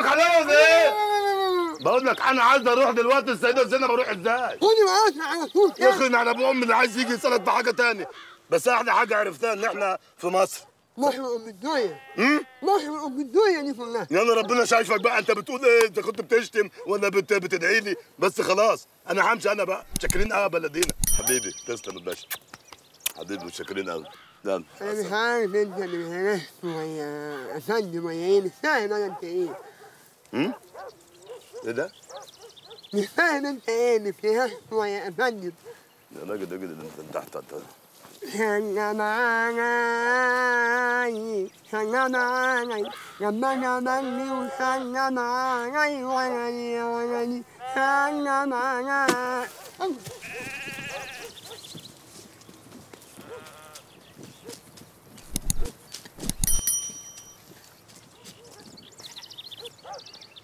كلامك عليا ولا ايه؟ بقول لك انا عايز اروح دلوقتي السيده زينب، اروح ازاي؟ خدي معاك على طول. يخرب على ابو امي اللي عايز يجي يسلط بحاجه تاني. بس احلى حاجه عرفتها ان احنا في مصر. مصر ام الدنيا. مصر ام الدنيا دي كلها. يلا ربنا شايفك بقى، انت بتقول ايه؟ انت كنت بتشتم ولا بتدعي لي؟ بس خلاص انا همشي انا بقى. شاكرين قوي يا بلدينا. حبيبي تسلم يا باشا. حبيبي متشكرين قوي. يلا. انا مش عارف انت اللي بتهرست ولا اسد ولا ايه، مش فاهم انا انت ايه. ايه ده؟ مش فاهم انت ايه، مش بتهرست ولا اسد. يا راجل راجل انت تحت. سلام علي سلام علي ربنا بلي وسلم علي ولدي ولدي سلم علي.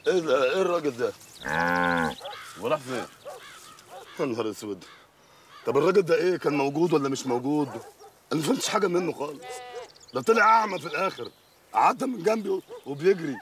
ايه الراجل ده؟ وراح فين؟ يا نهار اسود. طب الراجل ده ايه، كان موجود ولا مش موجود؟ انا ما فهمتش حاجه منه خالص. ده طلع اعمى في الاخر، عدى من جنبي وبيجري.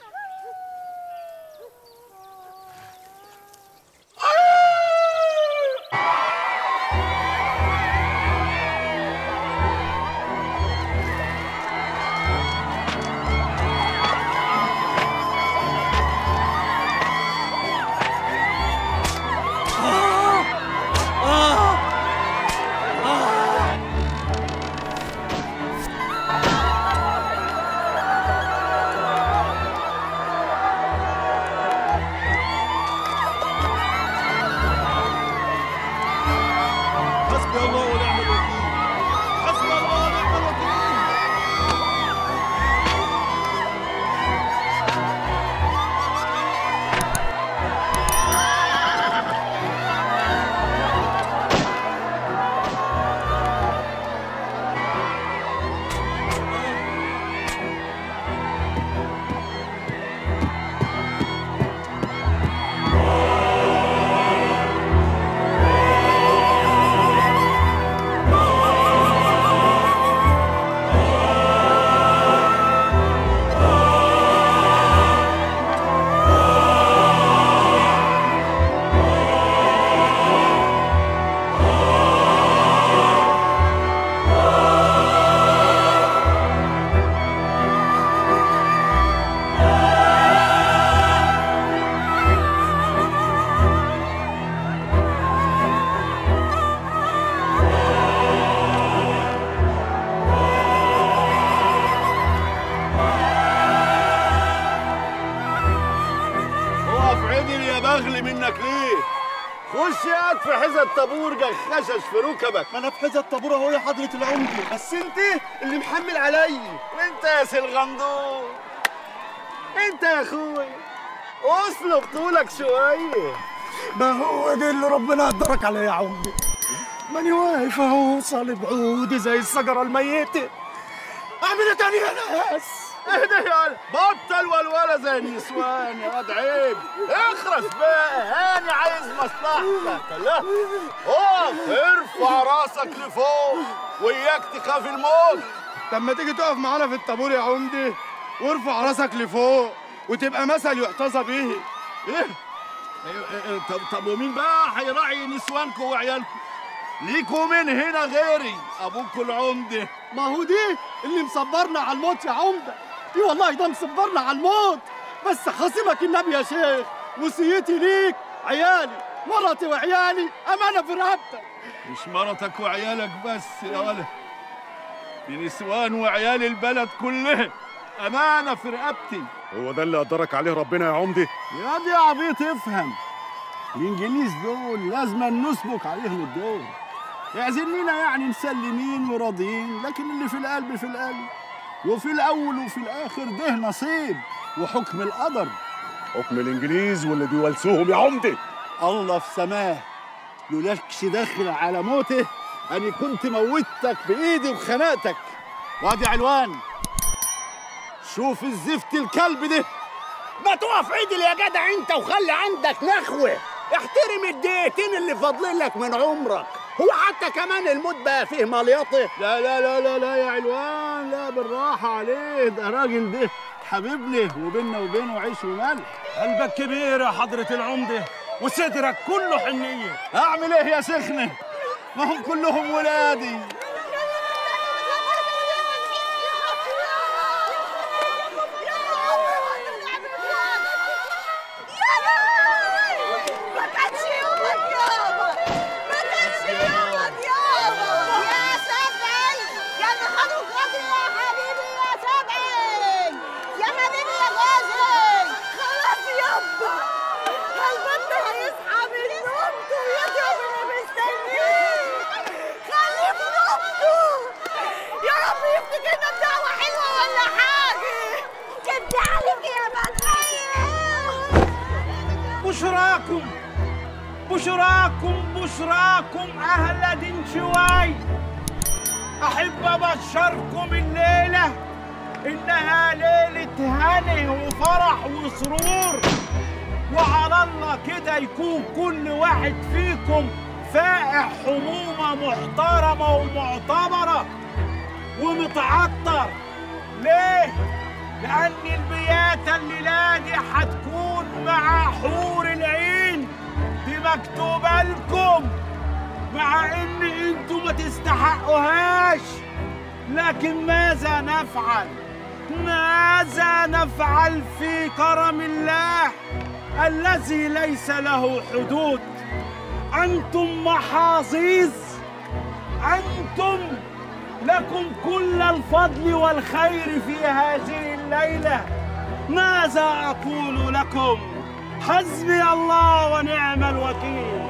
في ركبك. ما انا في حذاء الطابور اهو يا حضرة العمدة، بس انت اللي محمل عليا. وانت يا سي الغندور، انت يا اخويا اصلب طولك شويه. ما هو ده اللي ربنا قدرك عليه يا عمدة. ماني واقف اهو صلب عودي زي الشجره الميته. اعمل ايه تاني يا ناس؟ اهدى يا ولد، بطل ولوله زي النسوان يا واد. عيب، اخرس بقى، هاني عايز مصلحتك. لا اقف، ارفع راسك لفوق، وياك تخاف الموت. طب ما تيجي تقف معانا في الطابور يا عمدي وارفع راسك لفوق وتبقى مثل يحتذى به. ايه؟ طب ومين بقى هيراعي نسوانكم وعيالكم؟ ليكوا من هنا غيري، ابوكوا العمدة. ما هو دي اللي مصبرنا على الموت يا عمدة. دي والله ده مصبرنا على الموت، بس خاصمك النبي يا شيخ. وصيتي ليك عيالي، مرتي وعيالي امانة في رقبتك. مش مرتك وعيالك بس يا ولد، دي نسوان وعيال البلد كلهم امانة في رقبتي. هو ده اللي قدرك عليه ربنا يا عمدة؟ يا دي عبيط افهم، الانجليز دول لازم نسبك عليهم الدور. اعزمينا يعني مسلمين وراضيين، لكن اللي في القلب في القلب، وفي الاول وفي الاخر ده نصيب وحكم القدر. حكم الانجليز واللي بيوالسوهم يا عمدي الله في سماه. لولاكش داخل على موته اني كنت موتتك بايدي وخناقتك. وادي علوان، شوف الزفت الكلب ده. ما تقف عدل يا جدع انت، وخلي عندك نخوه. احترم الدقيقتين اللي فاضلين لك من عمرك. هو حتى كمان الموت بقى فيه مليطه؟ لا لا لا لا لا يا علوان، لا بالراحه عليه. ده راجل ده حبيبنا وبيننا وبينه عيش وملح. قلبك كبير يا حضرة العمدة وصدرك كله حنية. أعمل إيه يا سخنة؟ ما هم كلهم ولادي. بشراكم أهل دنشواي. أحب أبشركم الليلة إنها ليلة هنه وفرح وسرور، وعلى الله كده يكون كل واحد فيكم فائح حمومة محترمة ومعتبرة ومتعطر. ليه؟ لأن البياتة الليلة دي حتكون مع حور العين، مكتوبة لكم، مع إن أنتوا ما تستحقوهاش. لكن ماذا نفعل؟ ماذا نفعل في كرم الله الذي ليس له حدود؟ أنتم محاصيص، أنتم لكم كل الفضل والخير في هذه الليلة. ماذا أقول لكم؟ حسبي الله ونعم الوكيل،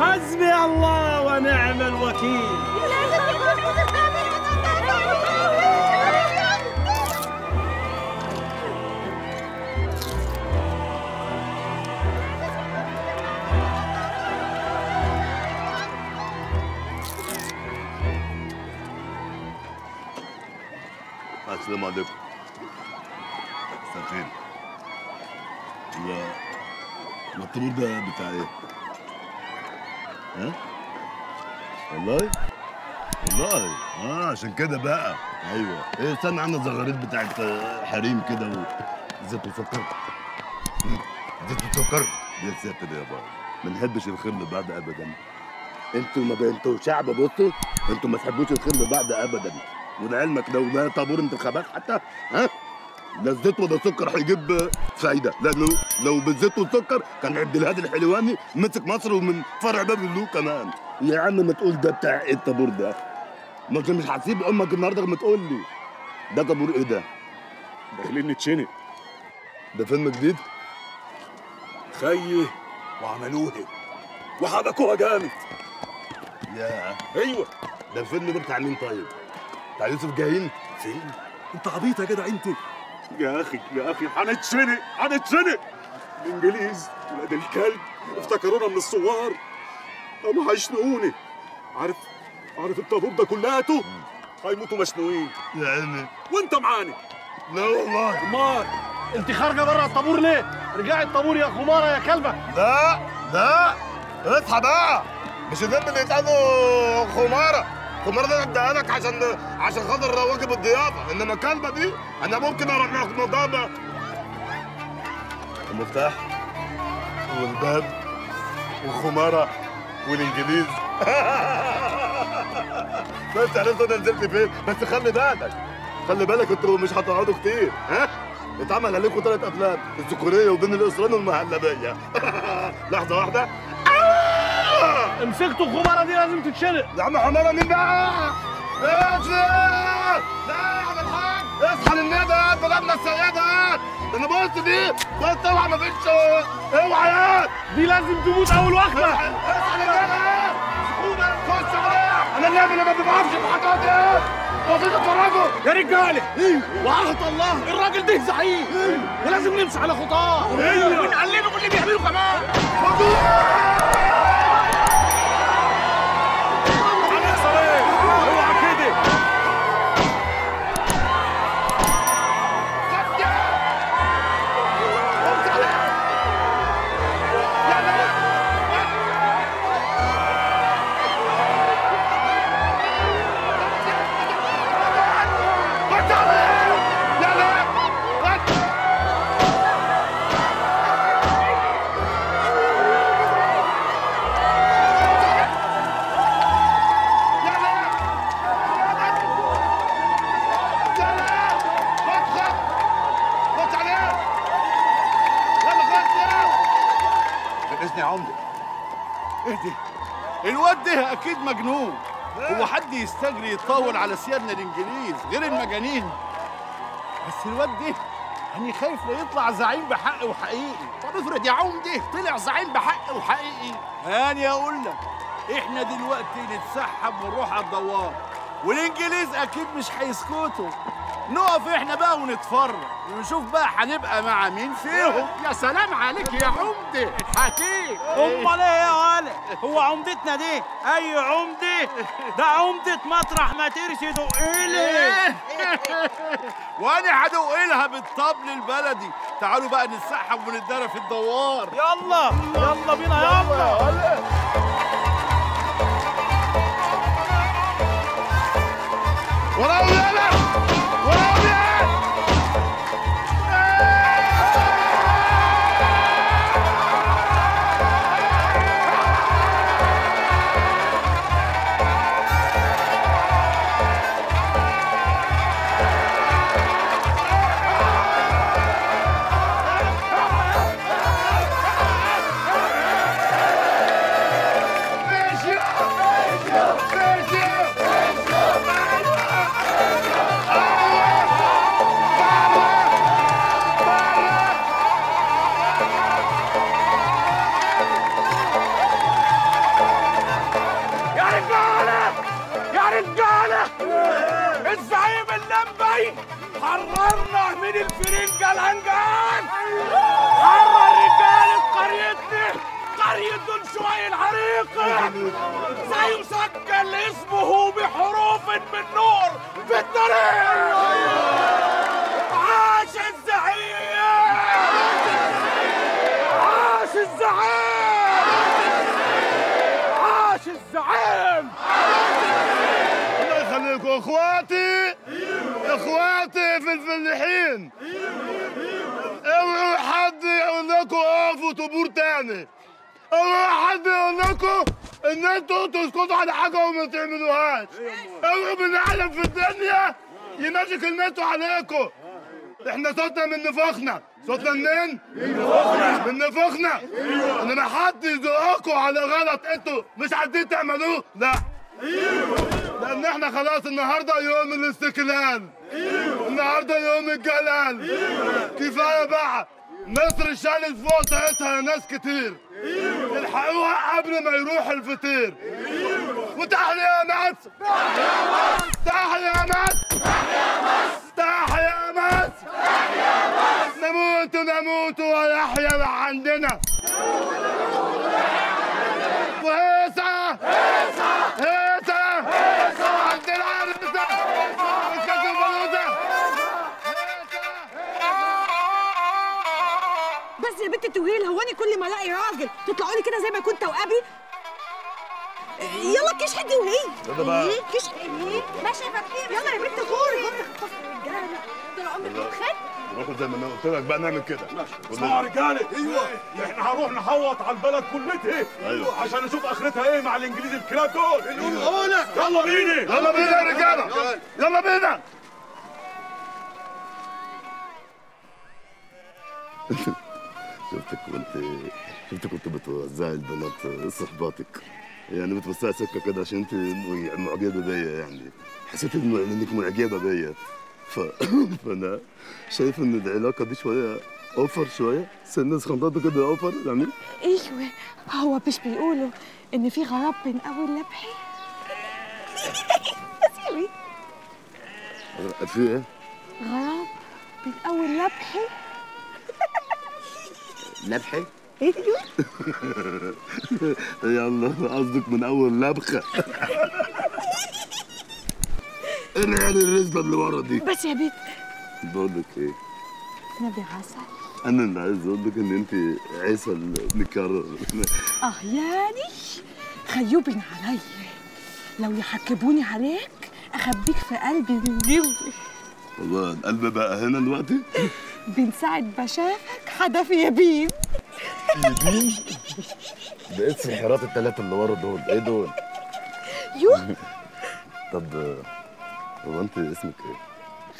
حسبي الله ونعم الوكيل. السلام عليكم. مساء الخير. الطابور ده بتاع ايه؟ ها؟ والله؟ والله؟ اه عشان كده بقى. ايوه. ايه استنى عندنا زغاريت بتاعت حريم كده وزيت وسكر. زيت وسكر؟ يا ساتر يا بابا. ما نحبش الخير لبعض ابدا. انتوا انتوا شعب بصوا، انتوا ما تحبوش الخير لبعض ابدا. ولعلمك لو ده طابور انتخابات حتى، ها؟ لا الزيت ولا السكر هيجيب سعيده، لو بالزيت والسكر كان عبد الهادي الحلواني مسك مصر ومن فرع باب اللو كمان. يا عم ما تقول ده بتاع ايه الطابور ده؟ ما انت مش هتسيب امك النهارده ما تقول لي ده طابور ايه ده؟ داخلين نتشنق. ده فيلم جديد؟ خيه وعملوها وحبكوها جامد. ياه ايوه. ده الفيلم ده بتاع مين طيب؟ بتاع يوسف جاهين؟ فيلم؟ انت عبيط يا جدع انت. يا اخي هنتشنق. الانجليز ولاد الكلب افتكرونا من الصوار، قاموا هيشنقوني. عارف الطابور ده كلياته هيموتوا مشنوقين يا عيني وانت معانا. لا والله. امال انت خارجه بره الطابور ليه؟ رجعي الطابور يا خماره يا كلبه. لا اصحى بقى، مش الذنب اللي يتقالوا خماره. الخمار ده اديها لك عشان خاطر واجب الضيافه، انما الكلبه دي انا ممكن اروح نضابه. المفتاح والباب والخماره والانجليز. بس عرفت انا نزلت فين، بس خلي بالك انتوا مش هتقعدوا كتير، ها؟ اتعمل عليكم 3 افلام، الذكوريه وبين الاسران والمهلبيه. لحظه واحده. مسكتوا الخماره دي لازم تتشرق. يا عم حماره مين بقى؟ لا يا عم الحاج اصحى للندى طلبنا السيده. انا بص دي بص اوعى ما فيش اوعى يا دي لازم تموت اول واحده. اصحى للندى خش بقى. انا النبي ما بعرفش الحاجات دي. بصيت اتفرجوا يا رجاله. وعهد الله الراجل ده زعيم ولازم نمشي على خطاه ونعلمه كل اللي بيعمله كمان. عمري. اهدي. الواد ده اكيد مجنون. هو حد يستجري يتطاول على سيادنا الانجليز غير المجانين؟ بس الواد ده أنا خايف لا يطلع زعيم بحق وحقيقي. طب افرض يا عمدة طلع زعيم بحق وحقيقي؟ هاني أقول لك، إحنا دلوقتي نتسحب ونروح على الدوار، والإنجليز أكيد مش هيسكتوا. نقف إحنا بقى ونتفرج ونشوف بقى هنبقى مع مين فيهم. يا سلام عليك يا عمدة، حكيم. أمال إيه يا ولد؟ هو عمدتنا دي أي عمدة؟ ده عمدة مطرح ما ترش دقيلي. وأنا هدقلها بالطبل البلدي. تعالوا بقى نتسحب ونتدرى في الدوار. يلا يلا بينا يلا. ولا يلا حررنا من الفرنجة الهنجان. حرر رجالة قريتنا، قرية دول شوية العريقة، زيه سجل اسمه بحروف من نور في الطريق. عاش الزعيم، عاش الزعيم، عاش الزعيم. الله يخليكم اخواتي، اخواتي في الفلاحين. اوعوا حد يقول لكم اقفوا طابور تاني، اوعوا حد يقول لكم ان انتوا تسكتوا على حاجه وما تعملوهاش. اوعوا باللي يعلم في الدنيا يمشي كلمته عليكم. احنا صوتنا من نفاقنا. صوتنا منين؟ من نفاقنا. من نفاقنا، انما حد يزقكم على غلط انتوا مش عايزين تعملوه، لا. لأن احنا خلاص النهارده يوم الاستقلال، النهارده يوم الجلال. كفاية بقى، مصر شالت فوق طاقتها ناس كتير. الحقوها قبل ما يروح الفطير. وتحيا مصر، تحيا مصر، تحيا مصر، تحيا مصر، تحيا مصر، تحيا مصر. نموت نموت ويحيى اللي عندنا. وهيصة هيصة يا بنت التوهيل. هو انا كل ما الاقي راجل تطلعوا لي كده زي ما كنت وقابي؟ يلا كيش حد وهي بقى كيش ايه ماشي يا فتحي. يلا يا بنت غوري كنت خطفت الرجاله طول عمرك وخد ناخد زي ما انا قلت لك بقى نعمل كده. اسمعوا يا رجاله، ايوه احنا هنروح نحوط على البلد كلتها. ايوه عشان نشوف اخرتها ايه مع الانجليز الكلاب دول. يلا بينا يلا بينا يا رجاله، يلا بينا. شفتك كنت بتوزعي البنات صحباتك، يعني بتوزعي سكه كده عشان انت معجبه بيا، يعني حسيت انك معجبه بيا. فانا شايف ان العلاقه دي شويه اوفر، شويه سنه خنطاطه كده اوفر يعني. ايوه هو مش بيقولوا ان في غراب بين اول لبحي؟ اسيوي في ايه؟ غراب بين اول لبحي؟ لبحة؟ ايوه. يلا قصدك من اول لبخه. ايه العيال الرزبه اللي ورا دي؟ بس يا بيت بقول لك ايه؟ نبي عسل. انا اللي عايز اقول لك ان انت عسل مكرر. اه يعني خيوبين عليا لو يحكبوني عليك اخبيك في قلبي من جوه. والله القلب بقى هنا دلوقتي؟ بين ساعة بشافك حدف يبين. يبين؟ ده ايه الحيرات التلاتة اللي ورا دول؟ ايه دول؟ يوه. طب هو انت اسمك ايه؟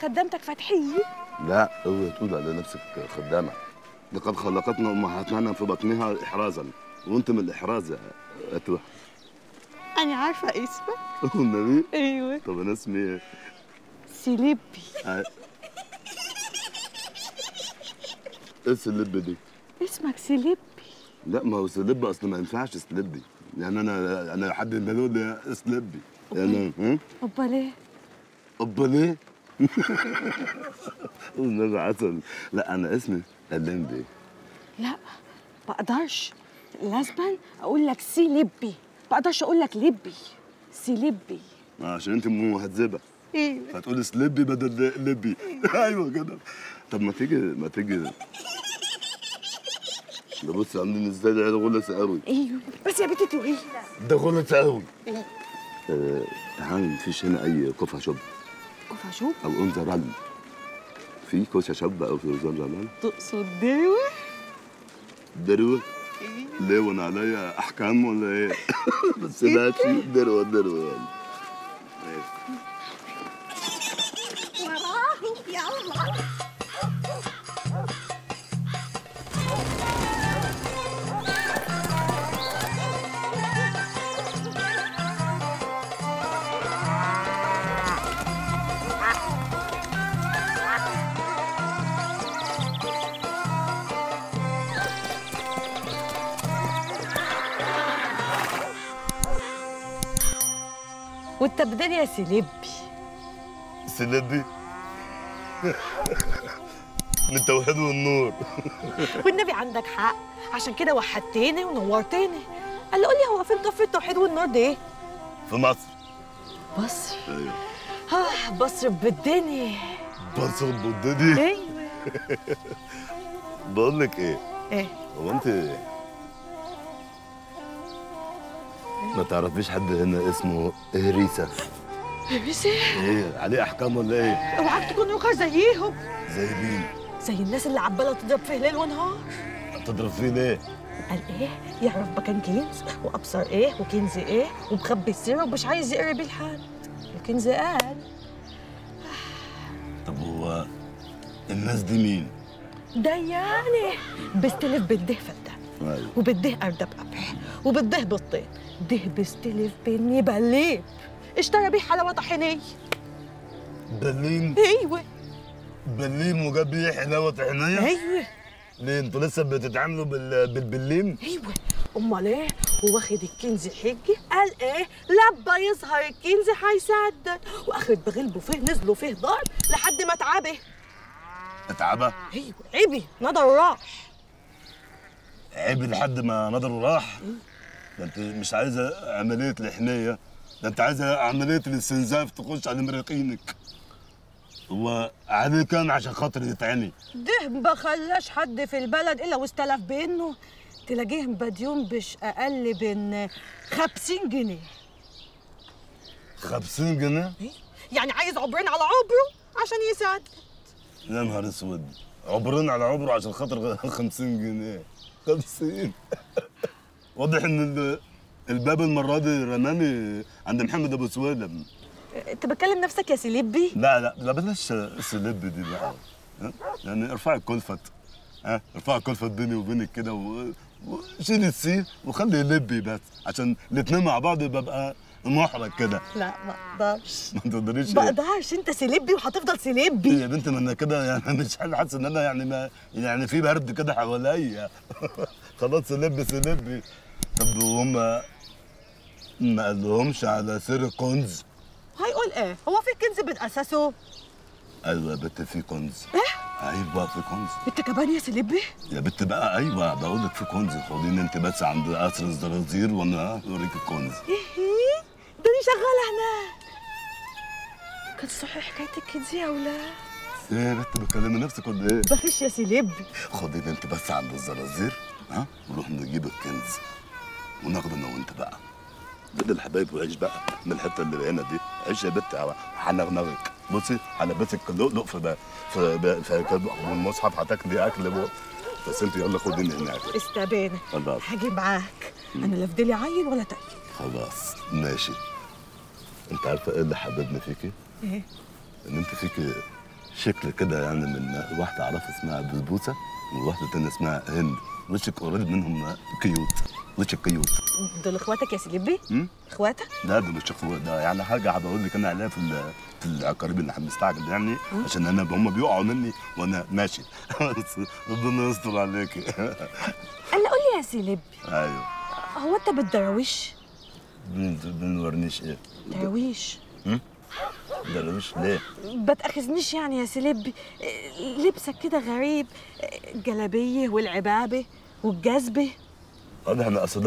خدامتك فتحية؟ لا اوعي تقول على نفسك خدامة. لقد خلقتنا امهاتنا في بطنها احرازا وانت من الاحراز يا أتوه. انا عارفه اسمك والنبي. ايوه. طب انا اسمي ايه؟ سلبي. ايه سلبي دي؟ اسمك سلبي. لا ما هو سلبي اصلا ما ينفعش سلبي، يعني انا حد بيقول لي سلبي يعني. امال ايه؟ امال ايه؟ والنبي عسل. لا انا اسمي اللمبي. لا ما اقدرش، لازما اقول لك سي لبي، ما اقدرش اقول لك لبي، سي لبي. عشان انت مهذبه. ايوه. فتقولي سلبي بدل لبي. ايوه كده. طب ما تيجي ده بص عاملين ازاي، ده غلس قوي. ايوه بس يا بنتي تقيله. ده غلس قوي. ايوه. تعالي مفيش هنا اي كفه شب. كفه شب؟ او انزه رل. في كوشه شب او فرزان رل؟ تقصد دروه؟ دروه؟ ليه وانا عليا احكام ولا ايه؟ بس لا شيء دروه يعني. وراه يلا. والتبديل يا سلبي. سلبي؟ من التوحيد والنور. والنبي عندك حق، عشان كده وحدتني ونورتني. قال لي قول لي هو فين ضفة التوحيد والنور دي ايه؟ في مصر. مصر؟ ايوه. بصرف بالدنيا. بصرف بالدنيا؟ ايوه. بقول لك ايه؟ ايه؟ هو انت ما تعرفيش حد هنا اسمه هريسه؟ هريسه؟ ايه عليه احكام ولا ايه؟ اوعاك تكون يوقع زيهم. زي مين؟ زي الناس اللي عباله تضرب فيه ليل ونهار. تضرب فيه ليه؟ قال ايه؟ يعرف مكان كنز وابصر ايه وكنز ايه ومخبي السر ومش عايز يقرب لحد. الكنز قال. طب هو الناس دي مين؟ ده يعني بيستلف بالده فده. ايوه. وبالده ارده بقبح وبالده بطين. ده بيستلف بني بليب اشترى بيه حلاوه طحينيه. بليم؟ ايوه. بليم وجاب بيه حلاوه طحينيه؟ ايوه. ليه انتوا لسه بتتعاملوا بالبليم؟ ايوه. امال ايه؟ وواخد الكنز حجي قال ايه؟ لبا يظهر الكنز هيصدق، واخد بغلبه فيه نزلوا فيه ضرب لحد ما اتعبه. اتعبه؟ ايوه عبي نضره راح. عبي لحد ما نضره راح؟ ده انت مش عايزه عمليه الحنيه، ده انت عايزه عمليه الاستنزاف تخش على مراقينك. هو عادي كان عشان خاطر يتعاني. ده ما خلاش حد في البلد الا واستلف بانه تلاقيه بديون مش اقل من 50 جنيه. 50 جنيه؟ يعني عايز عبرين على عبره عشان يسدد. يا نهار اسود، عبرين على عبره عشان خاطر 50 جنيه. 50 واضح ان الباب المره دي رماني عند محمد ابو سويدة. انت بتكلم نفسك يا سلبي؟ لا بلاش سلبي دي بقى، يعني ارفعي الكلفة. ها ارفعي الكلفة بيني وبينك كده وشيلي السي وخلي لبي بس، عشان الاثنين مع بعض ببقى محرج كده. لا ما اقدرش. ما تقدريش؟ ما اقدرش. انت سلبي وهتفضل سلبي يا بنتي. ما انا كده يعني مش حاسس ان انا يعني ما يعني في برد كده حواليا. خلاص سلبي. طب وهم ما قالهمش على سر كنز؟ هيقول ايه؟ هو في كنز من اساسه؟ ايوه يا بت في كنز. ايه؟ ايوه في كنز. انت كمان يا سلبي؟ يا بت بقى ايوه بقول لك في كنز، خديني انت بس عند قصر الزرازير وانا اوريك الكنز. ايه؟ ده انا شغاله هناك. كان صحيح حكايتك كنزي يا اولاد؟ ايه يا بت بتكلمي نفسك ولا ايه؟ مفيش يا سلبي. خديني انت بس عند الزرازير ها ونروح نجيب الكنز وناخده انا وانت بقى. بدل الحبايب وعيش بقى من الحته اللي بقينا دي، عيش يا بت هنغنغك. بصي هلبسك لؤلؤ في والمصحف هتاكلي اكل بقى. بس انت يلا خديني هناك. استبانه. خلاص. هاجي معاك. انا لا فضلي عيل ولا تقيل. خلاص ماشي. انت عارفه ايه اللي حببني فيكي؟ ايه؟ ان انت فيكي شكل كده يعني، من واحده اعرفها اسمها بسبوسه وواحده ثانيه اسمها هند. وشك قريب منهم، كيوت، وشك كيوت. دول اخواتك يا سلبي؟ اخواتك؟ لا دول مش اخوات، ده يعني حاجه بقول لك انا عليها في العقارب اللي مستعجل يعني، عشان انا هم بيقعوا مني وانا ماشي. ربنا يستر عليكي. الا قول لي يا سلبي. ايوه. هو انت بالدراويش؟ بنورنيش ايه؟ دراويش. درويش ليه؟ بتأخذنيش يعني يا سلبي، لبسك كده غريب، الجلابيه والعبابه والجزبه. واضح ان اصل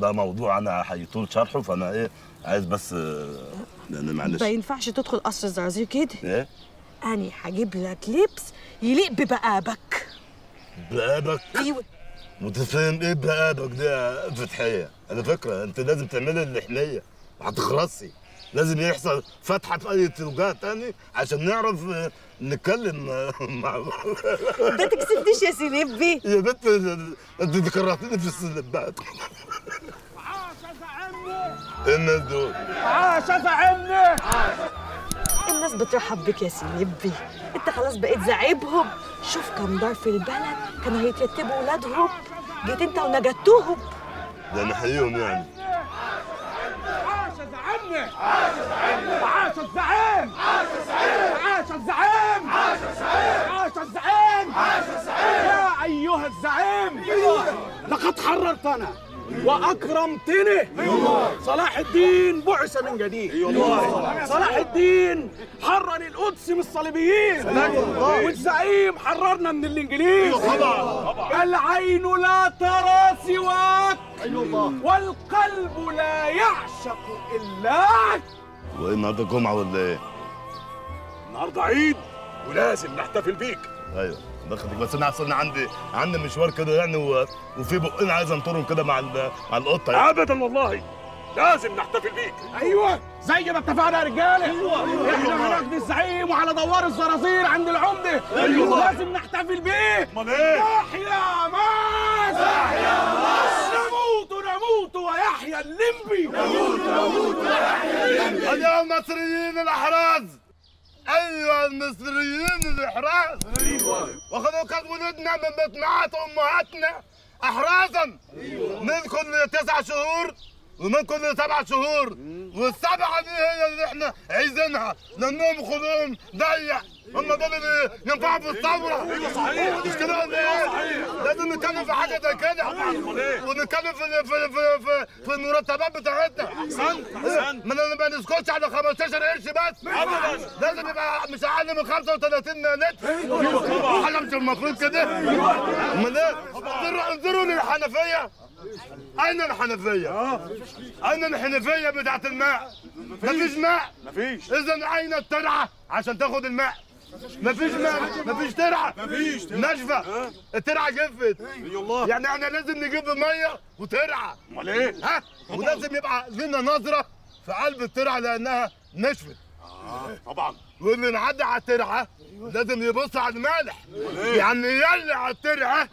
ده موضوع انا هيطول شرحه، فانا ايه عايز بس انا معلش ما ينفعش تدخل قصر الزرازير كده. ايه؟ انا هجيب لك لبس يليق ببقابك. بقابك؟ ايوه. متفهم ايه بقابك دي يا فتحيه؟ على فكره انت لازم تعملي اللحنيه وهتخلصي، لازم يحصل فتحه في اي توجه تاني عشان نعرف نتكلم مع بعض. ما تكسبنيش يا سلبي يا بنت، انت كرهتني في السلبات. عاش يا زعيمنا. ايه الناس دول؟ عاش يا زعيمنا. الناس بترحب بك يا سلبي، انت خلاص بقيت زعيبهم. شوف كم دار في البلد كانوا هيترتبوا ولادهم، جيت انت ونجدتوهم. ده انا حقيقهم يعني. عاش الزعيم، عاش الزعيم، عاش الزعيم، عاش الزعيم، عاش الزعيم، عاش الزعيم. يا ايها الزعيم لقد حررتنا واكرمتني. صلاح الدين بعث من جديد. صلاح الدين حرر القدس من الصليبيين، والزعيم حررنا من الانجليز. العين لا ترى سواك والقلب لا يعشق إلاك. وايه النهارده جمعة ولا ايه؟ النهارده عيد ولازم نحتفل بيك. ايوه دخلك، بس انا اصل عندي مشوار كده يعني، وفي بقين عايز انطرهم كده مع القطه يعني. ابدا والله لازم نحتفل بيك. ايوه زي ما اتفقنا يا رجاله. ايوه احنا هناك بالزعيم وعلى دوار الزرازير عند العمده. ايوه لازم نحتفل بيك. امال ايه؟ تحيا مصر، تحيا مصر، نموت ويحيى اللمبي، نموت نموت ويحيى اللمبي. أيها المصريين الأحراز، أيها المصريين الأحراز، وخذوا كد ولدنا من مطمعات أمهاتنا أحرازا، من كل 9 شهور ومن كل 7 شهور، والسبعة دي هي اللي احنا عايزينها لأنهم خدوهم ضيق، هم دول اللي ينفعوا في الثورة. ايوه صحيح، مش كده ولا ايه؟ لازم نتكلم في حاجة زي كده ونتكلم في المرتبات بتاعتنا. ما ما نسكتش على 15 قرش بس، لازم يبقى مش أقل من 35 نتر. احنا مش المفروض كده؟ امال ايه؟ انظروا للحنفية، أين الحنفية؟ أين الحنفية بتاعت الماء؟ مفيش ماء؟ مفيش. إذا أين الترعة عشان تاخد الماء؟ مفيش ماء، مفيش ترعة، مفيش ناشفة، الترعة جفت. يعني احنا لازم نجيب مية وترعة. أمال إيه؟ ها؟ ولازم يبقى لنا نظرة في قلب الترعة لأنها نشفت. طبعا. واللي نعدي على الترعة لازم يبص على المالح، يعني يلي على الترعة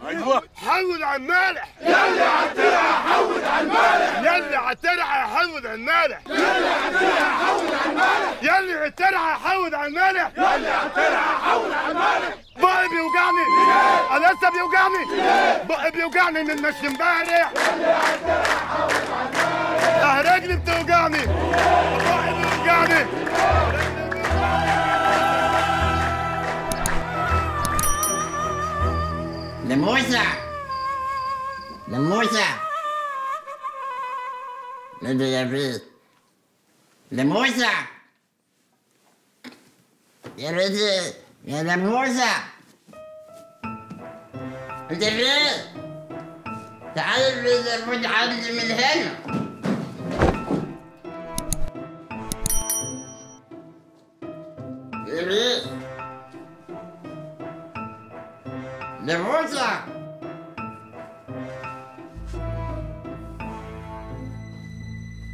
حول على المالح، يلي على الترعة حول على المالح، يلي على الترعة حول على المالح، يلي على الترعة حول على المالح، يلي على الترعة حول على المالح، يلي على الترعة حول على المالح. بقي بيوجعني، أنا لسه بيوجعني، بقي بيوجعني من مشي امبارح، يلي على الترعة حول على المالح، رجلي بتوجعني، بقي بيوجعني. لموسى، لموسى، نادي يا بيت، لموسى، يا بيت، يا لموسى، أنت فين؟ تعال البيت خد عندي من هنا، يا بيت. لموسى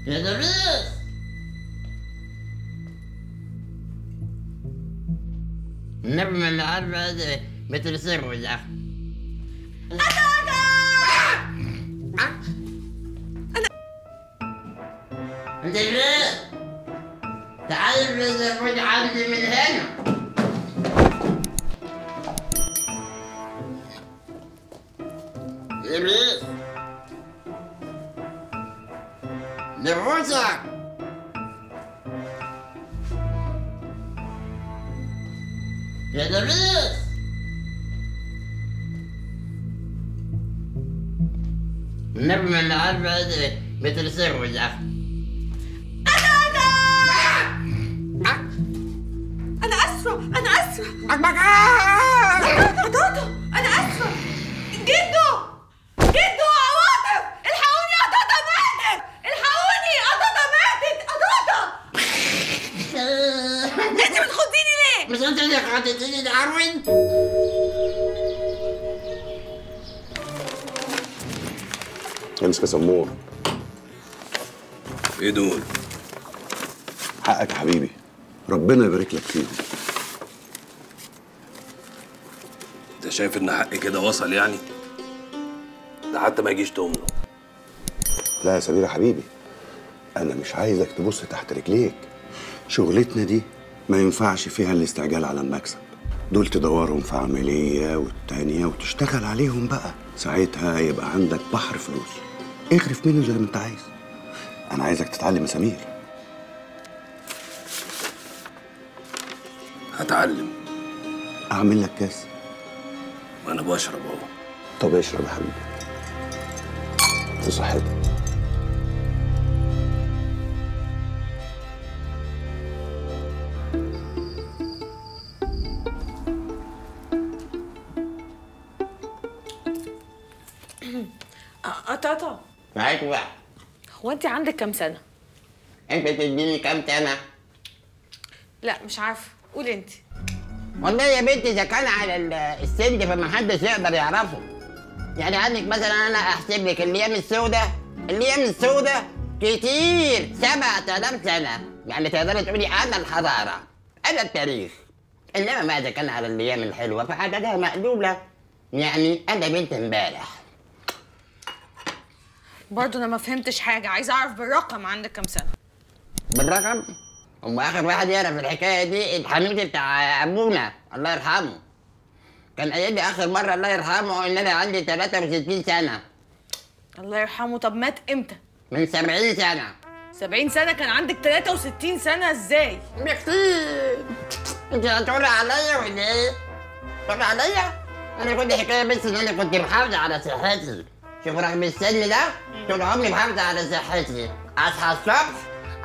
يا لميس، النبي من العرب هذا مترسم ولا أنا أنت ليه؟ تعال خد عندي من هنا. إبليس نبوتك. يا إبليس نب من 4 متر سوي يا أخي. أنا أسفة أطاطا، أنا أسفة. جدو عواطف، الحقوني أطاطا ماتت، أطاطا. أنت بتخضيني ليه؟ مش أنت اللي خضتيني يا عروين؟ امسك يا سمور. إيه دول؟ حقك يا حبيبي، ربنا يبارك لك فيهم. شايف ان حقي كده وصل يعني؟ ده حتى ما يجيش تؤمنه. لا يا سمير يا حبيبي، انا مش عايزك تبص تحت رجليك. شغلتنا دي ما ينفعش فيها الاستعجال على المكسب. دول تدورهم في عمليه والتانيه وتشتغل عليهم بقى، ساعتها يبقى عندك بحر فلوس اغرف منه زي ما انت عايز. انا عايزك تتعلم يا سمير. هتعلم. اعمل لك كاس. أنا بشرب أهو. طب اشرب يا حبيبي. في صحتك. قطاطا. معاك بقى. هو أنت عندك كام سنة؟ أنت بتديني كام سنة؟ لا مش عارفة، قولي أنت. والله يا بنتي إذا كان على السن فما حدش يقدر يعرفه. يعني عندك مثلا أنا أحسب لك الأيام السوداء كتير 7000 سنة، يعني تقدري تقولي أنا الحضارة، أنا التاريخ. إنما ما إذا كان على الأيام الحلوة فعددها مقلولة. يعني أنا بنت إمبارح. برضه أنا ما فهمتش حاجة، عايزة أعرف بالرقم عندك كام سنة؟ بالرقم؟ أما آخر واحد يعرف الحكاية دي الحميد بتاع أبونا الله يرحمه. كان قايل لي آخر مرة الله يرحمه إن أنا عندي 63 سنة. الله يرحمه. طب مات إمتى؟ من 70 سنة. 70 سنة كان عندك 63 سنة إزاي؟ ميرسي. أنت هتقولي عليا ولا إيه؟ هتقولي عليا؟ أنا كل حكاية بس إن أنا كنت محافظة على صحتي. شوف رغم السن ده طول عمري محافظة على صحتي. أصحى الصبح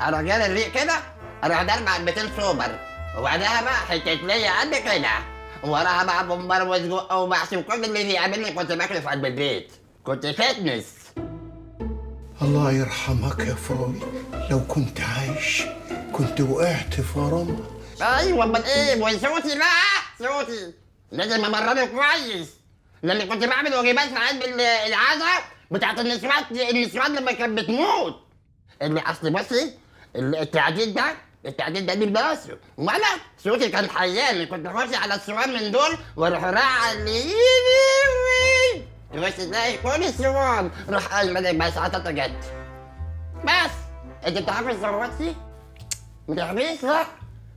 أروح جاري الريق كده، اروح ضربع 200 سوبر، وبعدها بقى حته ليا قد كده، وراها بقى بمبار وسجق وبحث وكل اللي بيقابلني كنت باكله في قلب البيت، كنت فتنس. الله يرحمك يا فرامي، لو كنت عايش كنت وقعت في رمى. ايوه امال ايه؟ وصوتي بقى، صوتي لازم امرنه كويس، لان كنت بعمل واجبات في قلب العزا بتاعت النسوان لما كانت بتموت. اللي اصل بصي التعديل ده دي بلاصه، وانا صوتي كان حيان، كنت بخش على السوام من دول واروح راعي اللي يجي بس تلاقي كل السوام روح قايل بس عطتها جت. بس انت بتحافظ صوتي؟ ما تحبيش صح؟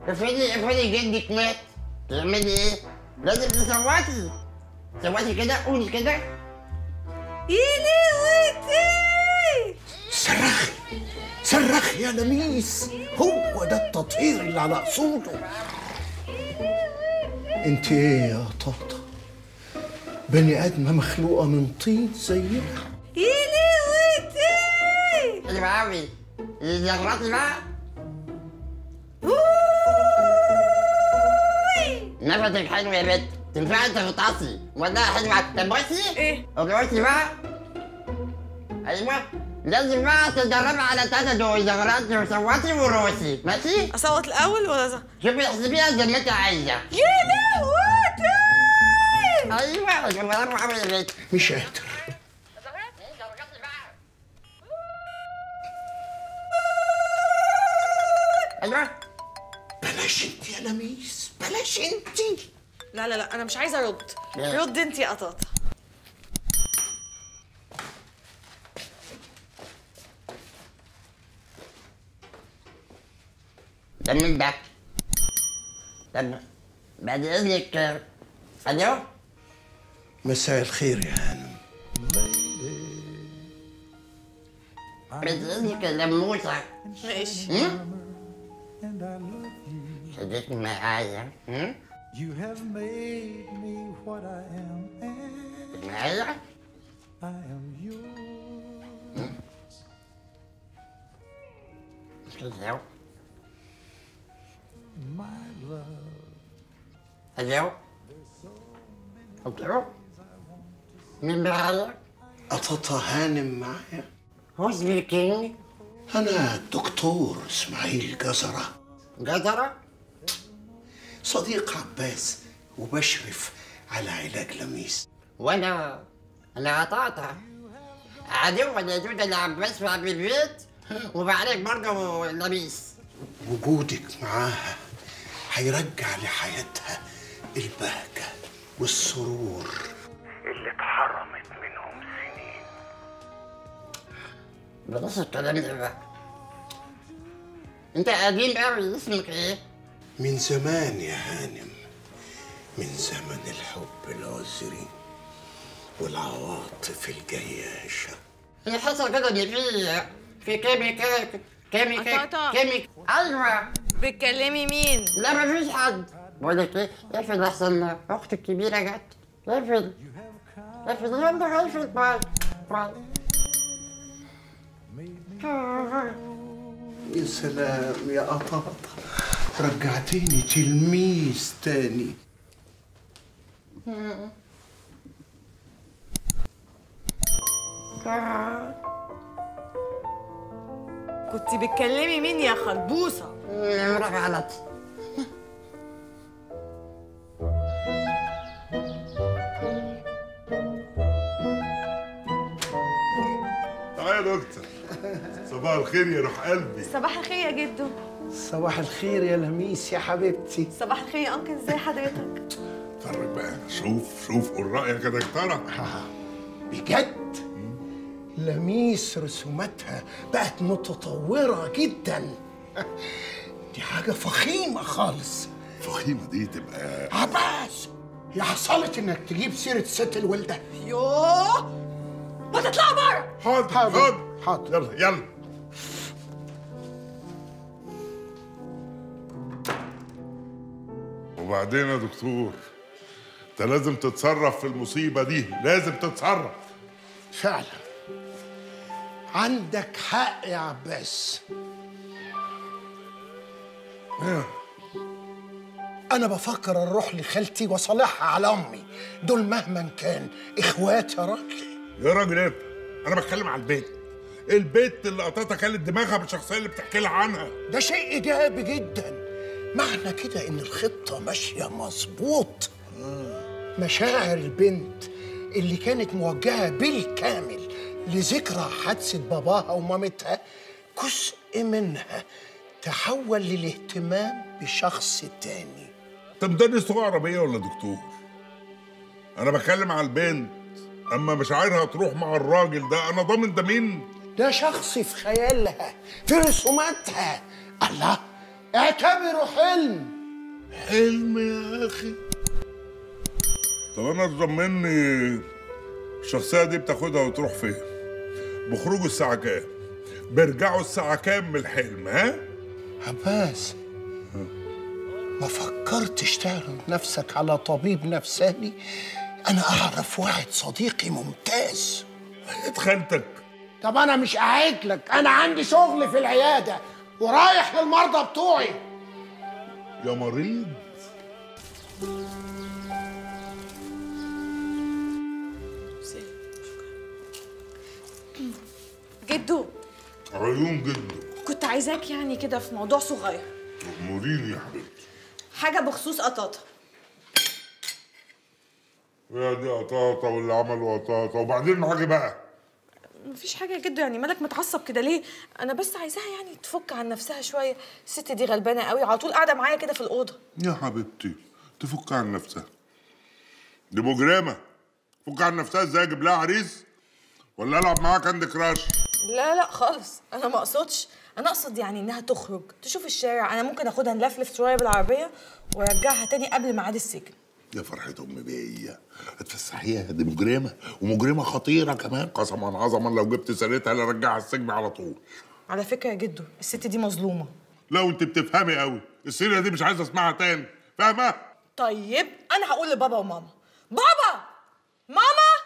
افرضي جدك مات تعملي ايه؟ لازم تصوتي كده، قولي كده ايدي ويتي صرخ يا لميس، هو ده التطهير اللي على اصوله. انت ايه يا طاطا؟ بني ادمه مخلوقه من طين زينا. يلي ويتي حلو قوي. زغرتي بقى؟ نفسك حلو يا بنت، تنفعي تغطسي والله حلوه. طب بصي ايه؟ ابصي بقى. ايوه لازم بقى تتدربي على تاتو وزغراتي وصوتي وروسي، ماشي؟ اصوت الاول ولا شوفي احسبيها زي ما انت عايزه. يا لهوتي. ايوه جماله محمد مش قادر. ايوه بلاش انت يا لميس، بلاش انت. لا انا مش عايزه ارد. رد انت يا قطاطه. ده مين ده؟ طب بعد اذنك. الو مساء الخير يا هانم. بتقولي كلموسة. ماشي. صدقني معايا. معايا؟ هلو. هلو. هلو. مين معايا؟ أطاطا هانم معايا. هو سبيكيني؟ أنا الدكتور إسماعيل جزرة. جزرة؟ صديق عباس وبشرف على علاج لميس. وأنا أطاطا. عدو ولا دود العباس وعبد البيت وبعدين برضه لميس. وجودك معاها هيرجع لحياتها البهجة والسرور اللي اتحرمت منهم سنين. بلاش الكلام ده بقى. انت قديم قوي، اسمك ايه؟ من زمان يا هانم، من زمن الحب العذري والعواطف الجياشة. اللي حصل كده ان في كيميكا. ايوه. بتكلمي مين؟ لا مفيش حد. بقول لك ايه؟ افرض احسن اختي الكبيرة جت. افرض يلا افرض باي. يا سلام يا قطاطة، رجعتيني تلميذ تاني. كنتي بتكلمي مين يا خلبوصة؟ مرة غلط. تعالى يا دكتور. صباح الخير يا روح قلبي. صباح الخير يا جدو. صباح الخير يا لميس يا حبيبتي. صباح الخير يا انكل، ازي حضرتك؟ اتفرج بقى، شوف قول رأيك يا دكتورة. بجد؟ لميس رسوماتها بقت متطورة جدا. دي حاجة فخيمة خالص. فخيمة دي تبقى عباس، هي حصلت انك تجيب سيرة ست الوالدة؟ يوه ما تطلعوا بره. حاضر. يلا وبعدين يا دكتور، انت لازم تتصرف في المصيبة دي، لازم تتصرف فعلا. عندك حق يا عباس. أنا بفكر أروح لخالتي وأصالحها على أمي، دول مهما كان إخواتي يا راجل. يا راجل إيه؟ أنا بتكلم على البيت اللي قطاطة كانت دماغها بالشخصية اللي بتحكي لها عنها. ده شيء إيجابي جدا، معنى كده إن الخطة ماشية مظبوط. مشاعر البنت اللي كانت موجهة بالكامل لذكرى حادثة باباها ومامتها، جزء منها تحول للاهتمام بشخص تاني. طب ده دي صغيرة عربية ولا دكتور؟ أنا بتكلم على البنت، أما مشاعرها تروح مع الراجل ده أنا ضامن ده مين؟ ده شخص في خيالها، في رسوماتها. الله، اعتبره حلم يا أخي. طب أنا ضمني الشخصية دي بتاخدها وتروح فين؟ بخرجوا الساعة كام؟ بيرجعوا الساعة كام من الحلم؟ ها؟ عباس، ما فكرتش تعرض نفسك على طبيب نفساني؟ أنا أعرف واحد صديقي ممتاز. خالتك. طب أنا مش قاعد لك، أنا عندي شغل في العيادة ورايح للمرضى بتوعي. يا مريض. جدو، عيون جدو، كنت عايزاك يعني كده في موضوع صغير. اموريني يا حبيبتي. حاجة بخصوص قطاطة. يا دي قطاطة واللي عملوا قطاطة، وبعدين حاجة بقى؟ مفيش حاجة يا جدو، يعني مالك متعصب كده ليه؟ أنا بس عايزاها يعني تفك عن نفسها شوية، الست دي غلبانة قوي، على طول قاعدة معايا كده في الأوضة. يا حبيبتي، تفك عن نفسها؟ دي مجرمة، تفك عن نفسها إزاي؟ أجيب لها عريس؟ ولا ألعب معاها كاندي كراش؟ لا خالص، أنا ما أقصدش، أنا أقصد يعني إنها تخرج، تشوف الشارع، أنا ممكن آخدها نلفلف شوية بالعربية وأرجعها تاني قبل ميعاد السجن. يا فرحة أم بيا، هتفسحيها دي مجرمة ومجرمة خطيرة كمان، قسما عظما لو جبت سيرتها لا رجعها السجن على طول. على فكرة يا جدو الست دي مظلومة. لا وأنت بتفهمي قوي، السيرة دي مش عايزة أسمعها تاني، فاهمة؟ طيب أنا هقول لبابا وماما. بابا! ماما!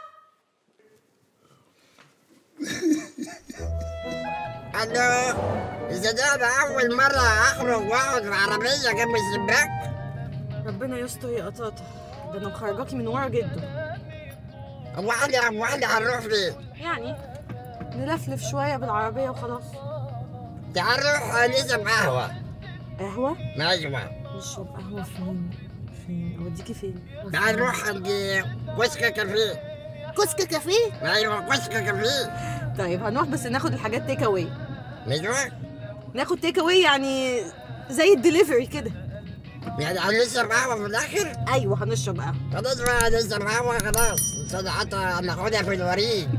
ألو، إذا ده أنا أول مرة أخرج وأقعد في عربية جنب الشباك؟ ربنا يستر يا قطاطة، ده انا مخرجاكي من ورا جده. ابو علي يا ابو علي هنروح فين؟ يعني نلفلف شويه بالعربيه وخلاص. تعال نروح نشرب قهوه. قهوه؟ ايوه. نشرب قهوه فين؟ فين؟ اوديكي فين؟ تعال نروح عند كشك كافيه. كشك كافيه؟ ايوه كشك كافيه. طيب هنروح بس ناخد الحاجات تيك اواي. ايوه؟ ناخد تيك اواي يعني زي الدليفري كده. يعني هنشرب قهوة في الآخر؟ أيوه هنشرب قهوة. خلاص بقى هنشرب قهوة خلاص، حتى هناخدها في الوريد.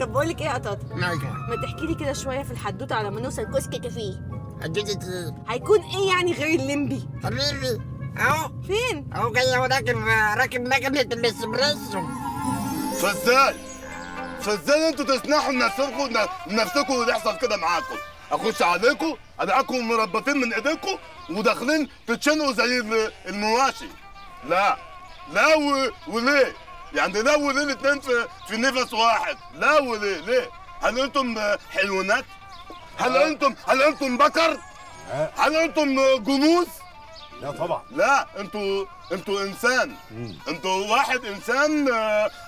طب بقول لك إيه يا قطاطة؟ ما تحكي لي كده شوية في الحدوتة على ما نوصل كشك كافيه. حدوتة إيه؟ هيكون إيه يعني غير اللمبي؟ حبيبي أهو. فين؟ أهو جاي أهو راكب مكنة الإسبريسو. فازاي؟ فازاي انتوا تسنحوا لنفسكم اللي يحصل كده معاكم؟ اخش عليكم الاقيكم مربطين من ايديكم وداخلين تتشنقوا زي المواشي. لا لا وليه؟ يعني لا وليه الاثنين في نفس واحد؟ لا وليه؟ ليه؟ هل انتم حيوانات؟ هل انتم بكر؟ هل انتم جنوس؟ لا طبعا. لا انتوا انسان، انتوا واحد انسان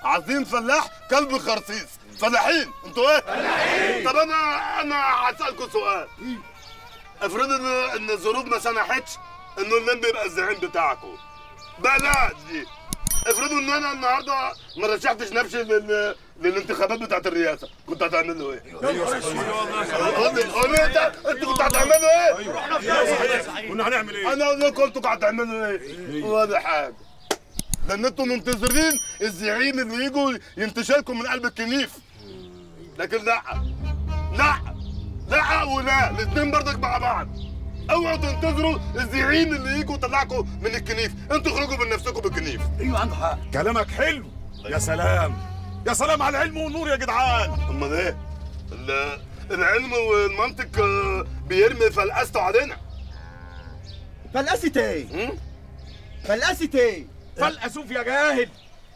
عظيم فلاح كلب خرسيس، فلاحين، انتوا ايه؟ فلاحين. طب انا هسألكوا سؤال. افرض ان الظروف ما سمحتش انه اللمبي يبقى الزعيم بتاعكم. بلاش دي. افرضوا ان انا النهارده ما رشحتش نفسي للانتخابات بتاعت الرئاسه، كنت هتعمل له ايه؟ قول لي انت كنت هتعمل له ايه؟ كنا هنعمل ايه؟ انا اقول لكم انتوا كنتوا هتعملوا ايه؟ ولا حاجه. لان انتوا منتظرين الزعيم اللي يجوا ينتشلكم من قلب الكنيف. لكن لا لا لا ولا، الاثنين برضك مع بعض. اوعوا تنتظروا الزعيم اللي يجوا يطلعكوا من الكنيف، انتوا اخرجوا من نفسكم بالكنيف. ايوه عندك حق. كلامك حلو. يا سلام يا سلام على العلم والنور يا جدعان. امال ايه؟ العلم والمنطق بيرمي فلقسته علينا. فلقست ايه؟ فلقست ايه؟ فلقسوف يا جاهل.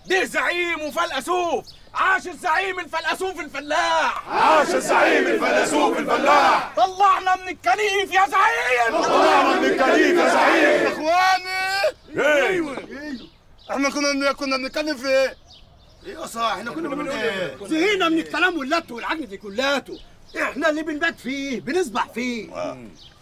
ده زعيم وفلقسوف. عاش الزعيم الفلقسوف الفلاح. عاش الزعيم الفلقسوف الفلاح. طلعنا من الكنيف يا زعيم. طلعنا من الكنيف يا زعيم. اخواني ايوه احنا كنا بنتكلم في ايه؟ ايه صح احنا كنا بنقول ايه؟ زهقنا من الكلام واللت والعجن دي كلته. احنا اللي بنبات فيه بنصبح فيه.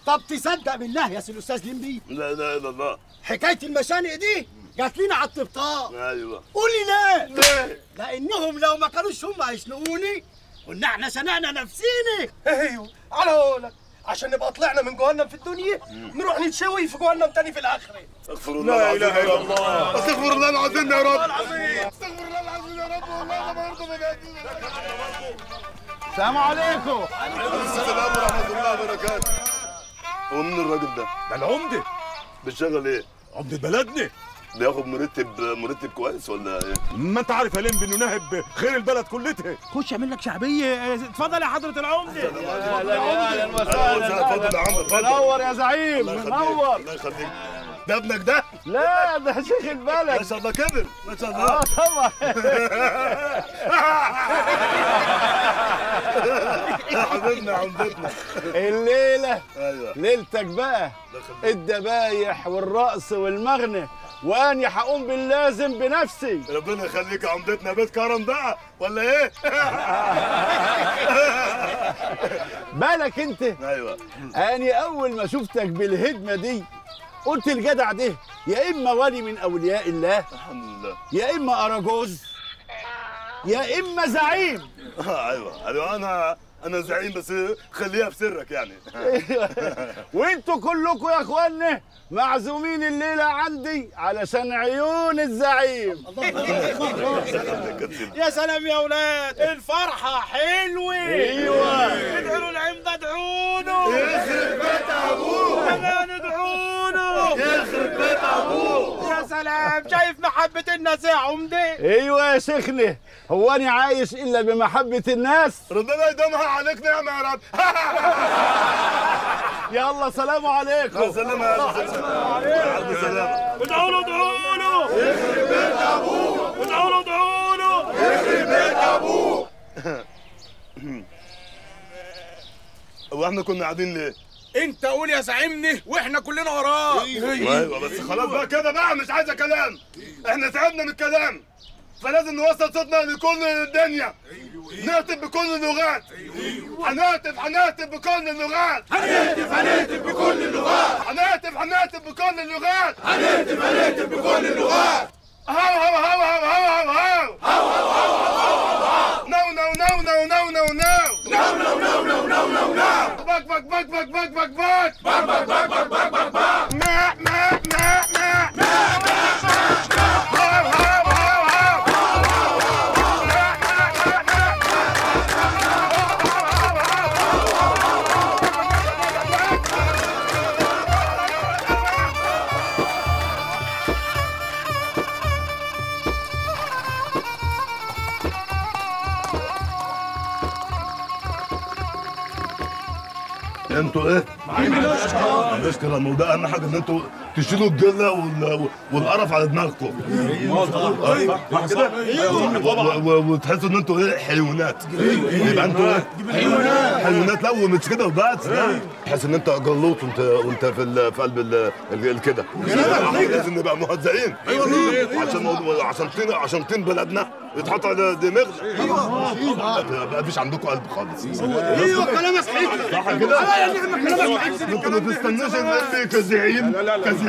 طب تصدق بالله يا سي الاستاذ لمبي؟ لا اله الا الله. حكايه المشانق دي جات لينا على الطبطاب. ايوه. قولي ليه؟ ليه؟ لانهم لو ما كانوش هم هيشنقوني كنا احنا شنقنا نفسينا. ايوه على قولك، عشان نبقى طلعنا من جهنم في الدنيا نروح نتشوي في جهنم تاني في الاخره. استغفر الله العظيم. لا اله الا الله. استغفر الله العظيم يا رب. استغفر الله العظيم يا رب. والله انا برضه بجد. السلام عليكم. وعليكم السلام ورحمه الله وبركاته. هو مين الراجل ده؟ ده العمده. بيشتغل ايه؟ عمده بلدنا. بياخد مرتب كويس ولا ايه؟ ما انت عارف يا لمبي انه ناهب خير البلد كلتها. خش اعمل لك شعبيه. اتفضل يا حضره العمده. يا العمده اتفضل يا عمده. منور يا زعيم منور. الله يخليك. ده ابنك ده؟ لا ده شيخ البلد. ما شاء الله كبر ما شاء الله. اه طبعا. حبيبنا عمدتنا الليله. ايوه ليلتك بقى الدبايح والرقص والمغنى، واني هقوم باللازم بنفسي. ربنا يخليك يا عمدتنا. بيت كرم بقى ولا ايه؟ بالك انت؟ ايوه اني اول ما شفتك بالهدمه دي قلت الجدع ده يا اما ولي من اولياء الله الحمد لله، يا اما اراجوز، يا اما زعيم. ايوه انا زعيم بس خليها في سرك يعني. وانتوا كلكم يا اخوانا معزومين الليله عندي علشان عيون الزعيم. يا سلام يا اولاد الفرحه حلوه. ايوه ادعوا له العمده ادعوا له. يخرب بيت ابوه. ألا ندعونه يخرب بيت أبوه. يا سلام، شايف محبة الناس يا عمدة؟ أيوه يا شيخنا، هو أنا عايش إلا بمحبة الناس؟ ربنا يدومها عليك نعمة يا رب. يلا سلام عليكم. السلام عليكم. السلام عليكم. ادعوا له ادعوا له يخرب بيت أبوه. ادعوا له ادعوا له يخرب بيت أبوه. هو احنا كنا قاعدين ليه؟ انت قول يا زعيمني واحنا كلنا وراك. ايوه بس خلاص بقى كده بقى، مش عايزه كلام، احنا تعبنا من الكلام، فلازم نوصل صوتنا لكل الدنيا. نهتف بكل اللغات. هنهتف بكل اللغات. هنهتف بكل اللغات. هنهتف بكل اللغات. هنهتف بكل اللغات. هاو هاو هاو هاو هاو هاو هاو هاو هاو هاو. نو نو نو نو نو نو نو. نو نو نو نو نو نو نو. بك بك بك بك بك بك بك. بك بك بك بك بك بك بك. ما ما ما ما. ما ما ما ما. انتوا ايه؟ مالناش كلام، مالناش كلام، وده اهم حاجه ان انتوا تشيلوا الجله والقرف على دماغكم. وتحسوا ان انتوا ايه؟ حيوانات. يبقى انتوا ايه؟ حيوانات. حيوانات لو مش كده وبس، تحس ان انت جلوط وانت في قلب الكده. لازم نبقى مهزئين. عشان طين بلدنا يتحط على دماغنا. ما فيش عندكم قلب خالص. ايوه كلامك حكي. صح كده؟ انتوا ما تستنوش اللي كازعين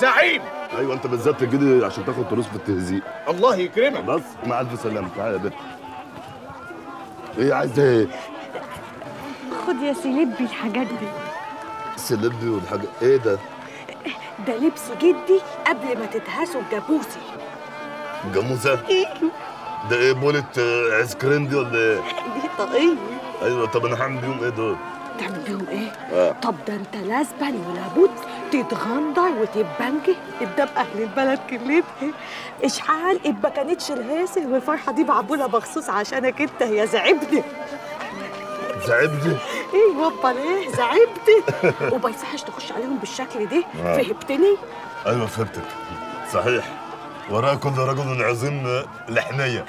زعيم. ايوه انت بالذات تجيلي عشان تاخد دروس في التهزيق. الله يكرمك. بس مع الف سلامة. تعالى يا بنت. ايه عايزة ايه؟ خد يا سلبي الحاجات دي. سلبي والحاجات ايه ده؟ ده لبس جدي قبل ما تتهسوا بجابوسي. جاموسة؟ ده ايه بولة عيس كريم دي ولا ايه؟ دي طاقية. ايوه طب انا هعمل بيهم ايه دول؟ تعمل بيهم ايه؟ طب ده انت لازم ولابد تتغندر وتتبنكي قدام اهل البلد كلها. اشحال ما كانتش الهاسه والفرحه دي معموله مخصوص عشانك انت يا زعيمتي. زعيمتي؟ ايوه امال ايه زعيمتي؟ وما يصحش تخش عليهم بالشكل ده. فهمتني؟ ايوه فهمتك صحيح. وراء كل رجل عظيم لحمية.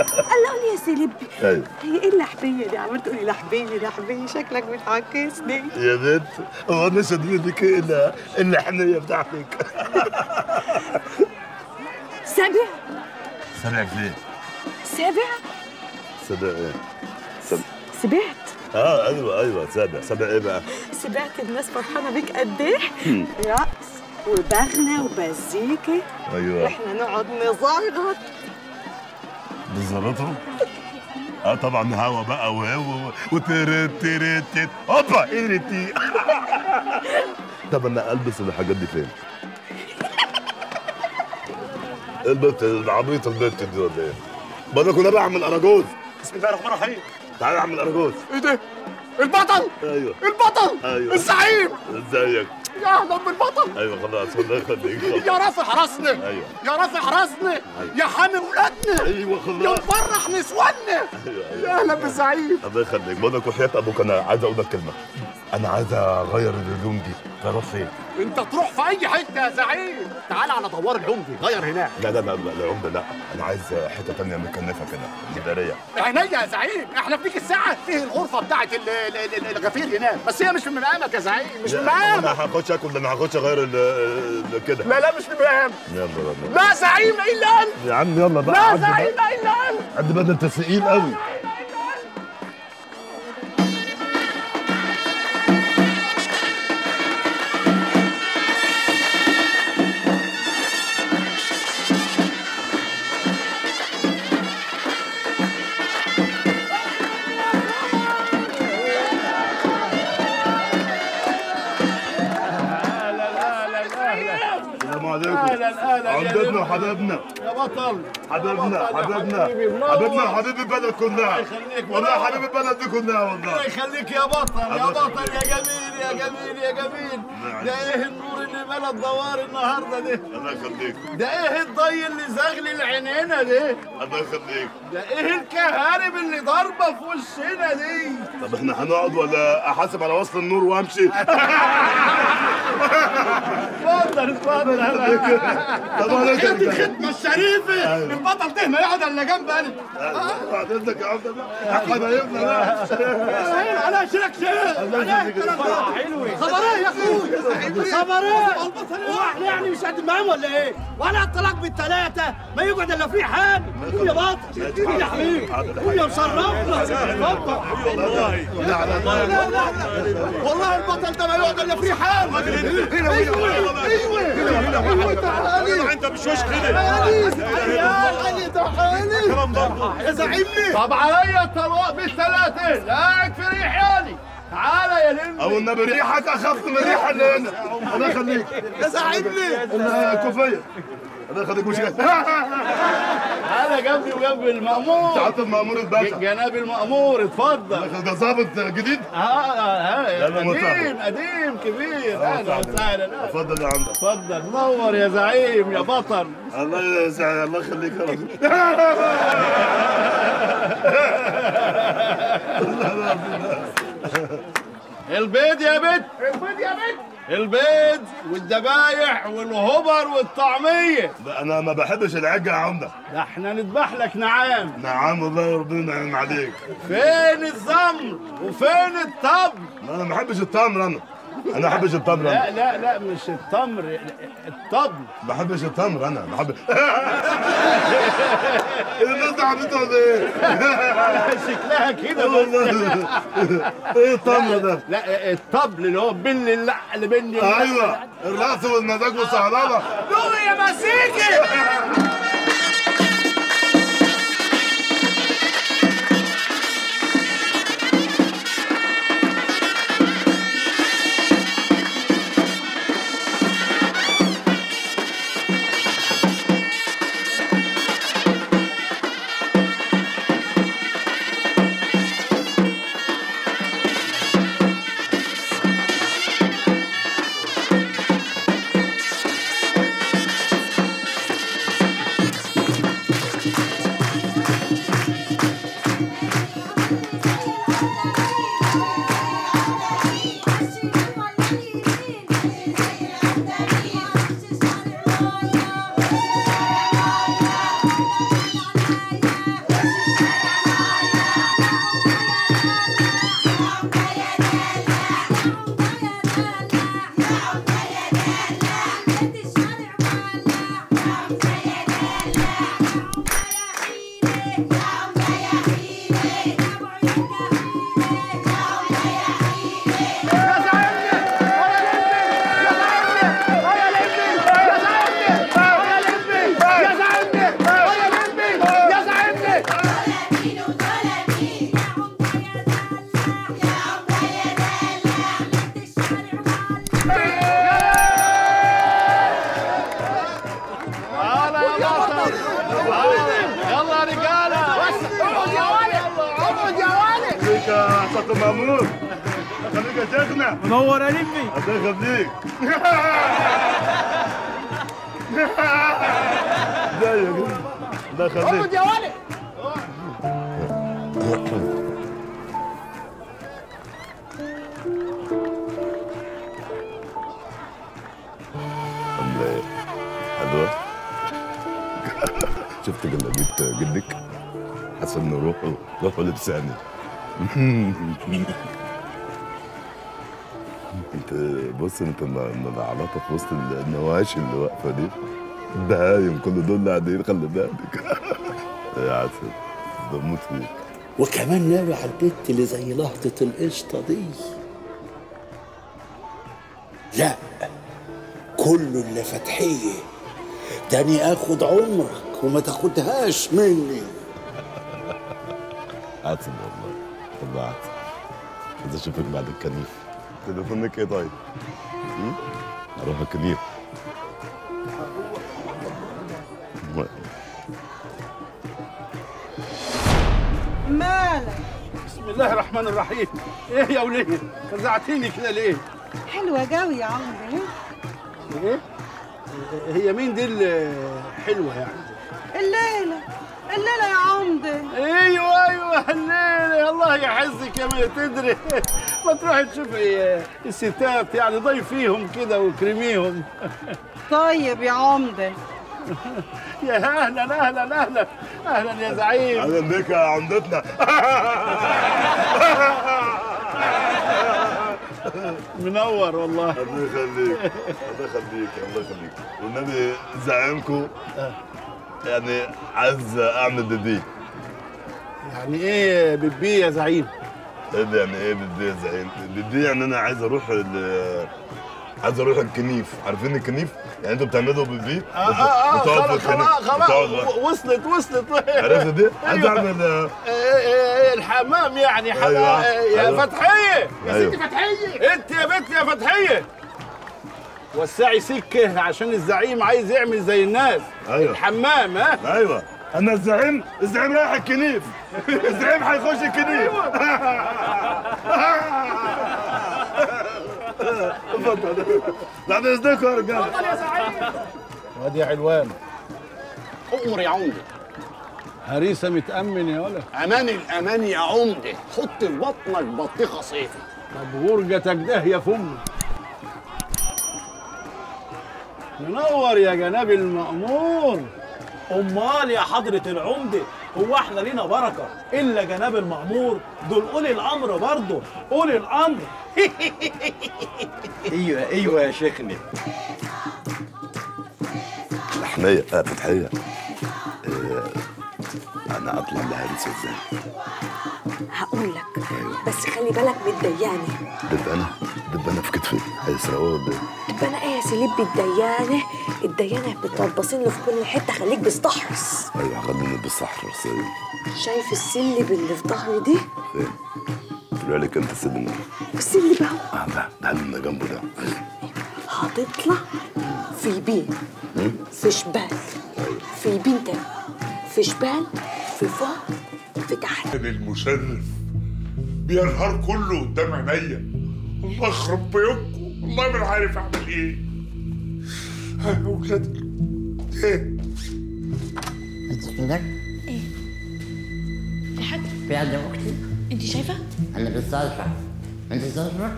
قال لي يا سلبي هي ايه اللحمية دي؟ عمال تقولي لحمية لحمية، شكلك بتعكسني يا بنت. هو انا شدني بك الا اللحمية بتاعتك. سابع؟ سابع ليه؟ سابع؟ سابع ايه؟ سبعت؟ ايوه سابع. سابع ايه بقى؟ سبعت الناس فرحانة بيك قد ايه؟ رقص وبغنى وبزيكة. ايوه احنا نقعد نزغط. نزغطوا؟ طبعا هوا بقى وهوا وترت ترت هوبا ارتي. طب انا البس الحاجات دي فين؟ البنت العبيط البنت دي ولا ايه؟ بقول لكم انا بعمل اراجوز. بسم الله الرحمن الرحيم. تعالى اعمل اراجوز. ايه ده؟ البطل. ايوه البطل. ايوه الزعيم. ازيك؟ يا اهلا بالبطل. ايوه خلاص والله يخليك. يا رافع حرسنا. ايوه يا رافع حرسنا. أيوة. يا حامي ولادنا. ايوه خلاص. يا مفرح نسواننا. أيوة. يا اهلا بالزعيم. الله يخليك. بقول لك وحياة ابوك انا عايز اقول لك كلمه. انا عايز اغير الهدوم دي. تروح فين؟ انت تروح في اي حته يا زعيم. تعال على دوار العمده غير هناك. لا العمده لا، انا عايز حته ثانيه متكنفه كده اداريه. عينيا يا زعيم، احنا في الساعه فيه الغرفه بتاعت الغفير هناك، بس هي مش من مقامك يا زعيم، مش من مقامك. انا هاخدش اكل، انا هاخدش اغير كده. لا مش من مقامك. يلا لا زعيم الا انت يا عم. يلا بقى لا زعيم الا انت. قد بدل انت ثقيل قوي. حضرتك. اهلا اهلا عمدتنا وحبايبنا يا بطل، حبايبنا حبايبنا حبايبنا وحبيب البلد كلها. والله حبيب البلد دي كلها والله. الله يخليك يا بطل يا بطل يا جميل يا جميل يا جميل. ده ايه النور اللي ملا الدوار النهارده ده؟ الله يخليك. ده ايه الضي اللي زغلل عينينا ده؟ الله يخليك. ده ايه الكهارب اللي ضاربه في وشنا دي؟ طب احنا هنقعد ولا احاسب على وصل النور وامشي؟ اتفضل اتفضل. انت الختمه الشريفه البطل ده ما يقعد الا جنب انا. حضرتك يا عمده بقى حبايبنا بقى. انا اشيلك شيل. انا حلوه. خبريه يا اخوي. خبريه. هو احنا يعني مش قد معاهم ولا ايه؟ ولا الطلاق بالثلاثه ما يقعد الا في حال. قول يا بطل. قول يا حبيبي. قول يا مشرفنا. والله والله البطل ده ما يقعد الا في حال. هنا ايوه تعالي انت مش وش كده تعالي تعالي يا زعيمي. طب عليا الطلاق بالثلاثه لا يكفي ريحاني. تعالى يا لمبي او النبي ريحك اخف من الريحه اللي هنا. الله يخليك يا زعيمي. كوفيه الله يخليك. مش انا جنبي وجنب المأمور. سعادة المأمور الباشا. جناب المأمور اتفضل. ده ظابط جديد؟ قديم قديم كبير. اهلا وسهلا. اتفضل يا عمدة. اتفضل نور يا زعيم يا بطل. الله يسعدك الله يخليك يا رجل. البيض يا بت. البيض يا بت. البيض والذبايح والهبر والطعميه. انا ما بحبش العجه يا عمده. ده احنا نذبح لك نعام. نعام والله ربنا ينعم عليك. فين الزمر وفين التمر؟ انا ما بحبش التمر. انا ما بحبش التمر. لا لا لا مش التمر الطبل. ما بحبش التمر. انا ما بحبش. الناس دي عبيطه ولا ايه؟ شكلها كده والله. ايه التمر ده؟ لا الطبل اللي هو بين اللحق اللي بين. ايوه الرقص والمزاج والصهربه. دوقي يا مسيكي. منور يا لمبي. الله يخليك. لا يا جدع الله يخليك. اقعد يا ولد. حلوة. شفت جلابيت جدك؟ حسن ان روحه لبساني. انت بص انت ملعلطه في وسط النواشي اللي واقفه دي. دهايم كل دول قاعدين خلي بالك. يا عسل بموت فيك. وكمان ناوي على البت اللي زي لهطه القشطه دي. لا كله اللي فتحيه تاني اخد عمرك وما تاخدهاش مني. عسل والله والله عسل. عايز اشوفك بعد الكنيف. تليفونك ايه طيب؟ اروح الكنيف. بسم الله الرحمن الرحيم. ايه يا وليه؟ رزعتيني كده ليه؟ حلوة قوي يا عمري. ايه؟ هي مين دي اللي حلوة يعني؟ الليلة. الليلة يا عمدة. ايوه الليلة. الله يحزك يا ما تدري. ما تروحي تشوفي الستات يعني ضيفيهم كده وكرميهم. طيب يا عمدة. يا اهلا اهلا اهلا اهلا يا زعيم. اهلا بك يا عمدتنا. منور والله. الله يخليك الله يخليك الله يخليك. والنبي زعيمكم يعني عايز اعمل بيبي. يعني ايه بيبي يا زعيم؟ يعني ايه بيبي يا زعيم؟ بيبي يعني انا عايز اروح الكنيف. عارفين الكنيف؟ يعني انتوا بتعملوا بيبي؟ خلاص وصلت. عرفت دي؟ عايز اعمل الحمام يعني. حمام يا فتحية يا ستي فتحية. انت يا بنت يا فتحية وسعي سكه عشان الزعيم عايز يعمل زي الناس. ايوه الحمام. ها ايوه انا الزعيم رايح الكنيف. الزعيم هيخش الكنيف. اتفضل بعد اذنكم يا رجاله. اتفضل يا زعيم. وادي يا علوان. امر يا عمده. هريسه متامن يا ولد. امان الامان يا عمده. حط في بطنك بطيخه صيفي. طب غرجتك ده يا فمي. منور يا جناب المأمور. أمال يا حضرة العمدة هو احنا لينا بركة إلا جناب المأمور؟ دول أولي الأمر برضه. أولي الأمر. أيوه يا شيخنا. تحية فتحية. أنا أطلع لهريسة إزاي؟ هقول لك بس خلي بالك بتضيعني. دبانة في كتفي هيسرقوها ولا ايه؟ دبانة ايه يا سليب؟ الديانة بتطبصين له في كل حتة. خليك بتستحرص. ايوه هاخدني بالسحرص. شايف السلب اللي في ظهري دي؟ فين؟ طلع لك انت السلب ده. السلب اهو. ده اللي جنبه ده. هتطلع في بين في شبال في بين تاني في شبال في فوق في تحت. المشرف بينهار كله قدام عينيا. الله يخرب بيومكم. والله ما عارف اعمل ايه. ها يا ولاد ايه؟ انت كده؟ ايه؟ في حد؟ في حد يا اختي؟ انت شايفه؟ انا بالصدفه. انت صدفه؟ لا.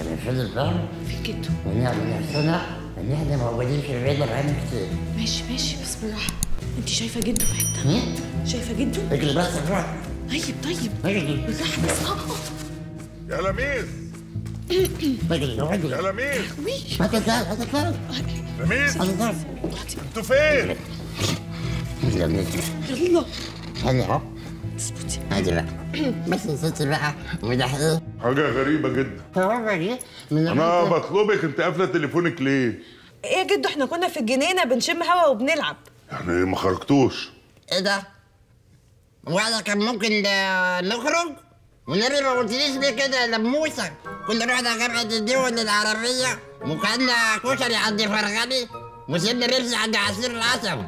انا بالصدفه؟ في كده. ونعمل حسنه ان احنا موجودين في البيت بقالنا كتير. ماشي بس بالراحه. انت شايفه جده في حته؟ شايفه جده؟ اجري بس بالراحه. طيب اجري بالراحه بس. يا لميس يا لميس. هتتكلم لميس. انتوا فين؟ يا لميس يلا. هلا اسكتي عادي بقى. بس نسيتي بقى ومدحتي حاجة غريبة جدا. غريبة ليه؟ أنا بطلبك أنت قافلة تليفونك ليه؟ إيه يا جدو إحنا كنا في الجنينة بنشم هوا وبنلعب. يعني ما خرجتوش؟ إيه ده؟ ولا كان ممكن نخرج؟ والنبي ما قلتليش ليه كده يا لموسك؟ كنا رحنا جامعة الدول العربية وكلنا كشري عند فرغلي وسيبنا ريبسي عند عصير العسل.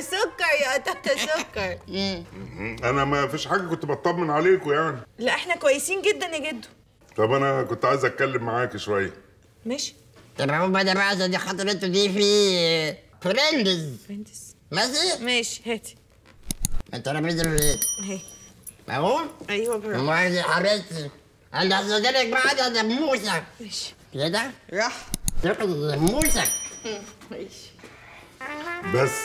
سكر يا تاتا سكر. أنا ما فيش حاجة كنت بطمن عليكم يعني. لا إحنا كويسين جدا يا جدو. طب أنا كنت عايز أتكلم معاكي شوية. ماشي. طب هو أنا بقى عشان دي خاطرته دي في فريندز. ماشي؟ ماشي هاتي. أنت أنا بنزل إيه؟ أهي. معقول؟ ايوه برافو. والله يا حبيبتي انا هسجلك بعد يا موسى. ماشي كده؟ راح تاخد يا موسى. ماشي بس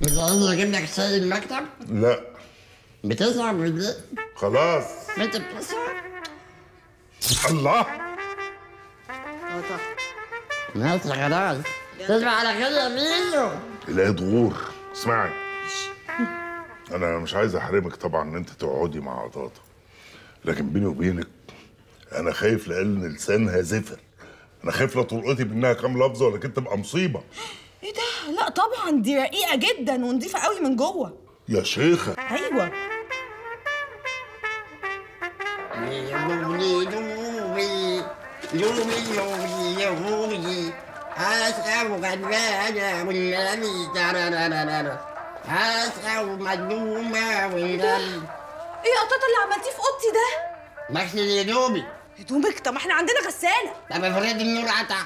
مش عايز اجيب لك شاي المكتب؟ لا بتسهر بالليل؟ خلاص انت بتسهر؟ الله ماشي خلاص. تصبح على خير يا ميزو. الاقي تغور. اسمعي انا مش عايز احرمك طبعا ان انت تقعدي مع اطاطا، لكن بيني وبينك انا خايف لان لسانها زفر. انا خايف لا تلقطي منها كام لفظه ولا كده تبقى مصيبه. ايه ده؟ لا طبعا دي رقيقه جدا ونضيفه قوي من جوه يا شيخه. ايوه هسه ومدومه ويرم. ايه يا قطاطا اللي عملتيه في اوضتي ده؟ مغسل هدومي. هدومك؟ طب ما احنا عندنا غساله. طب افرض النور قطع،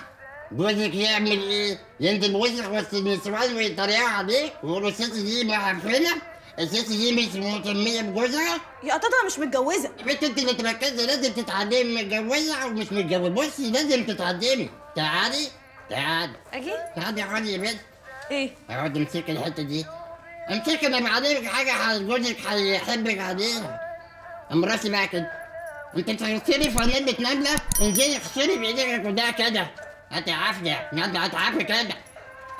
جوزك يعمل ايه؟ ينزل وسخ وسط النسوان ويطريقها دي ويقول الست دي معفنه؟ الست دي مش مهتميه بجوزها؟ يا قطاطا انا مش متجوزه. يا بنت انت اللي تركزي، لازم تتعلمي متجوزه او مش متجوزه، بصي لازم تتعلمي. تعالي تعالي. اجي؟ تعالي يا حاج يا بنت. ايه؟ اقعدي امسكي الحته دي. امسكي لما عليك حاجه جوزك هيحبك عليها. قام راسي بقى كده. انت بتغسلي فانيله نمله؟ انزلي اغسلي بايدك وده كده. هتعافني، نبدا هتعافي كده.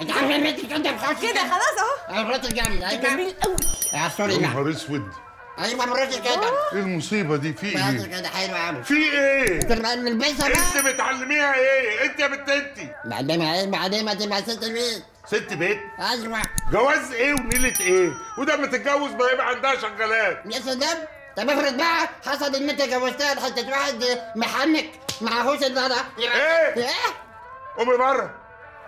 اتعافي يا بنت كده بخش كده خلاص اهو. مراتي جامده. ايوه جميل قوي. اعصري بقى. يا نهار اسود. ايوه مراتي كده. ايه المصيبه دي؟ في ايه؟ مراتي كده حلوه قوي. في ايه؟ انت بتلبسها بقى. انت بتعلميها ايه؟ انت يا بنت انت. بعدها ايه؟ بعدها تبقى ست بيت. ست بيت؟ ايوه. جواز ايه ونيله ايه؟ وده ما تتجوز ما يبقى عندها شغالات. يا سلام. طب افرض بقى حصل ان انت جوزتها لحته واحد محنك معهوش النهارده. ايه؟ ايه؟ قومي بره.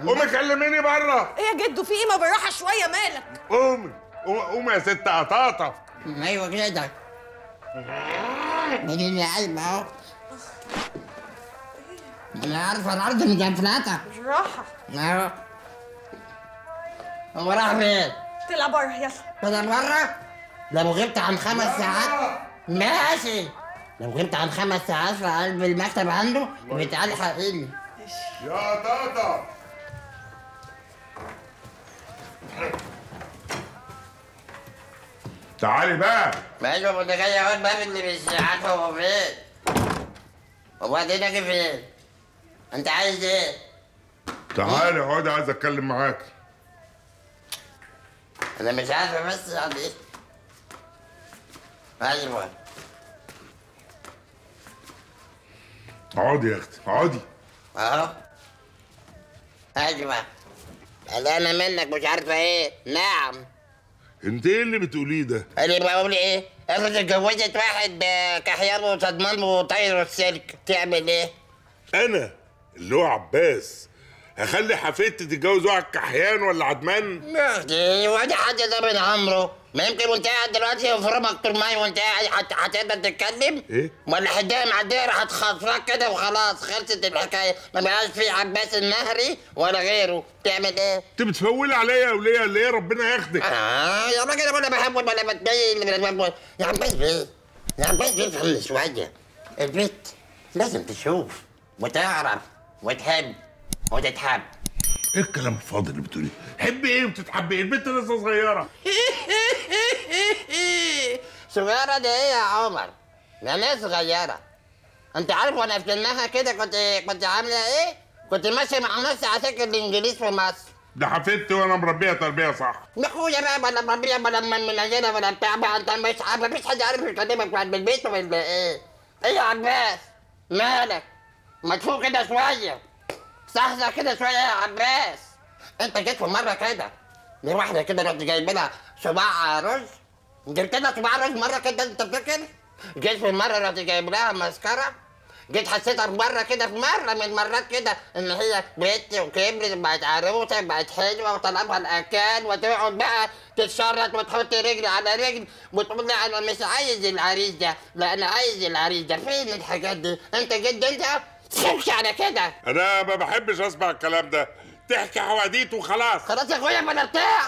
قومي كلميني بره. ايه يا جدو في ايه؟ ما بالراحه شويه مالك. قومي قومي يا ست قطاطا. ايوه كده. اديني قايمه اهو. انا عارفه الارض مجنفلاتة. بالراحه. اهو. هو راح فين؟ طلع بره يلا. طلع بره؟ لو غبت عن 5 ساعات ماشي. لو غبت عن 5 ساعات في قلب المكتب عنده بيتقال حقيقي. يا قطاطا. تعالي بقى. ماشي ما انا جاي اهو. الباب اللي مش عارفه هو فين. وبعدين اجي فين؟ انت عايز ايه؟ تعالي اقعدي عايز اتكلم معاكي. انا مش عارفه بس يعني ايه. ايوه اقعدي يا اختي اقعدي اهو. ايوه انا منك مش عارفه ايه. نعم. انت ايه اللي بتقوليه ده؟ انا بقول ايه؟ افرض اتجوزت واحد بكحيان وصدمان وطاير السلك تعمل ايه؟ انا اللي هو عباس هخلي حفيدتي تتجوز واحد كحيان ولا عدمان؟ لا دي وادي حد ده من عمره. ما يمكن وانت قاعد دلوقتي وفرامك طول ماي وانت قاعد هتقدر تتكلم؟ ايه؟ ولا حدايه مع الدايره هتخفرك كده وخلاص خلصت الحكايه. ما بقاش في عباس النهري ولا غيره. تعمل ايه؟ انت بتفولي عليا وليه اللي ايه؟ ربنا ياخدك. يا راجل انا ولا بحب ولا بتبين. يا عباس بيه يا عباس بيه افهم شويه. البنت لازم تشوف وتعرف وتحب وتتحب. ايه الكلام الفاضي اللي بتقوليه؟ حبي ايه وتتحبي ايه؟ البنت لسه صغيره. صغيره دي ايه يا عمر؟ ما ليه صغيره؟ انت عارف وانا في كده كنت عامله ايه؟ كنت ماشيه مع ناس عساكر الانجليز في مصر. ده حفيدتي وانا مربيه تربيه صح. اخويا بقى ولا مربيه ولا منجله ولا بتاع بقى. انت مش عارف مفيش حد عارف يكلمك بعد البيت ولا ايه؟ ايه يا عباس؟ مالك؟ ما تفوق كده شويه. صحصح كده شويه يا عباس. انت جيت في مره كده لواحده كده رحت جايب لها صباع رز. جبت لها صباع رز مره كده انت فاكر؟ جيت في مره رحت جايب لها مسكره. جيت حسيتها في مره كده في مره من المرات كده ان هي بنت وكبرت بقت عروسه بقت حلوه وطلبها الاكل وتقعد بقى تتشرط وتحط رجل على رجل وتقول لا انا مش عايز العريس ده، لا انا عايز العريس ده. فين الحاجات دي؟ انت جيت انت تمشي على كده. انا ما بحبش اسمع الكلام ده. تحكي حواديت وخلاص. خلاص يا اخويا ما انا بتاع.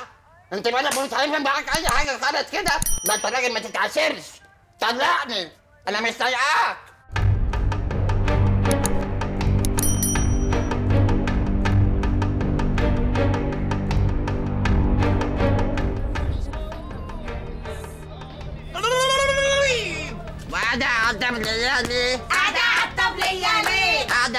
انت بقى مش هيفهم معاك اي حاجه خالص كده. ما انت راجل ما تتعاشرش. طلقني انا مش طايقاك. قاعده عالطبليه ليه؟ قاعده عالطبليه ليه؟ قاعده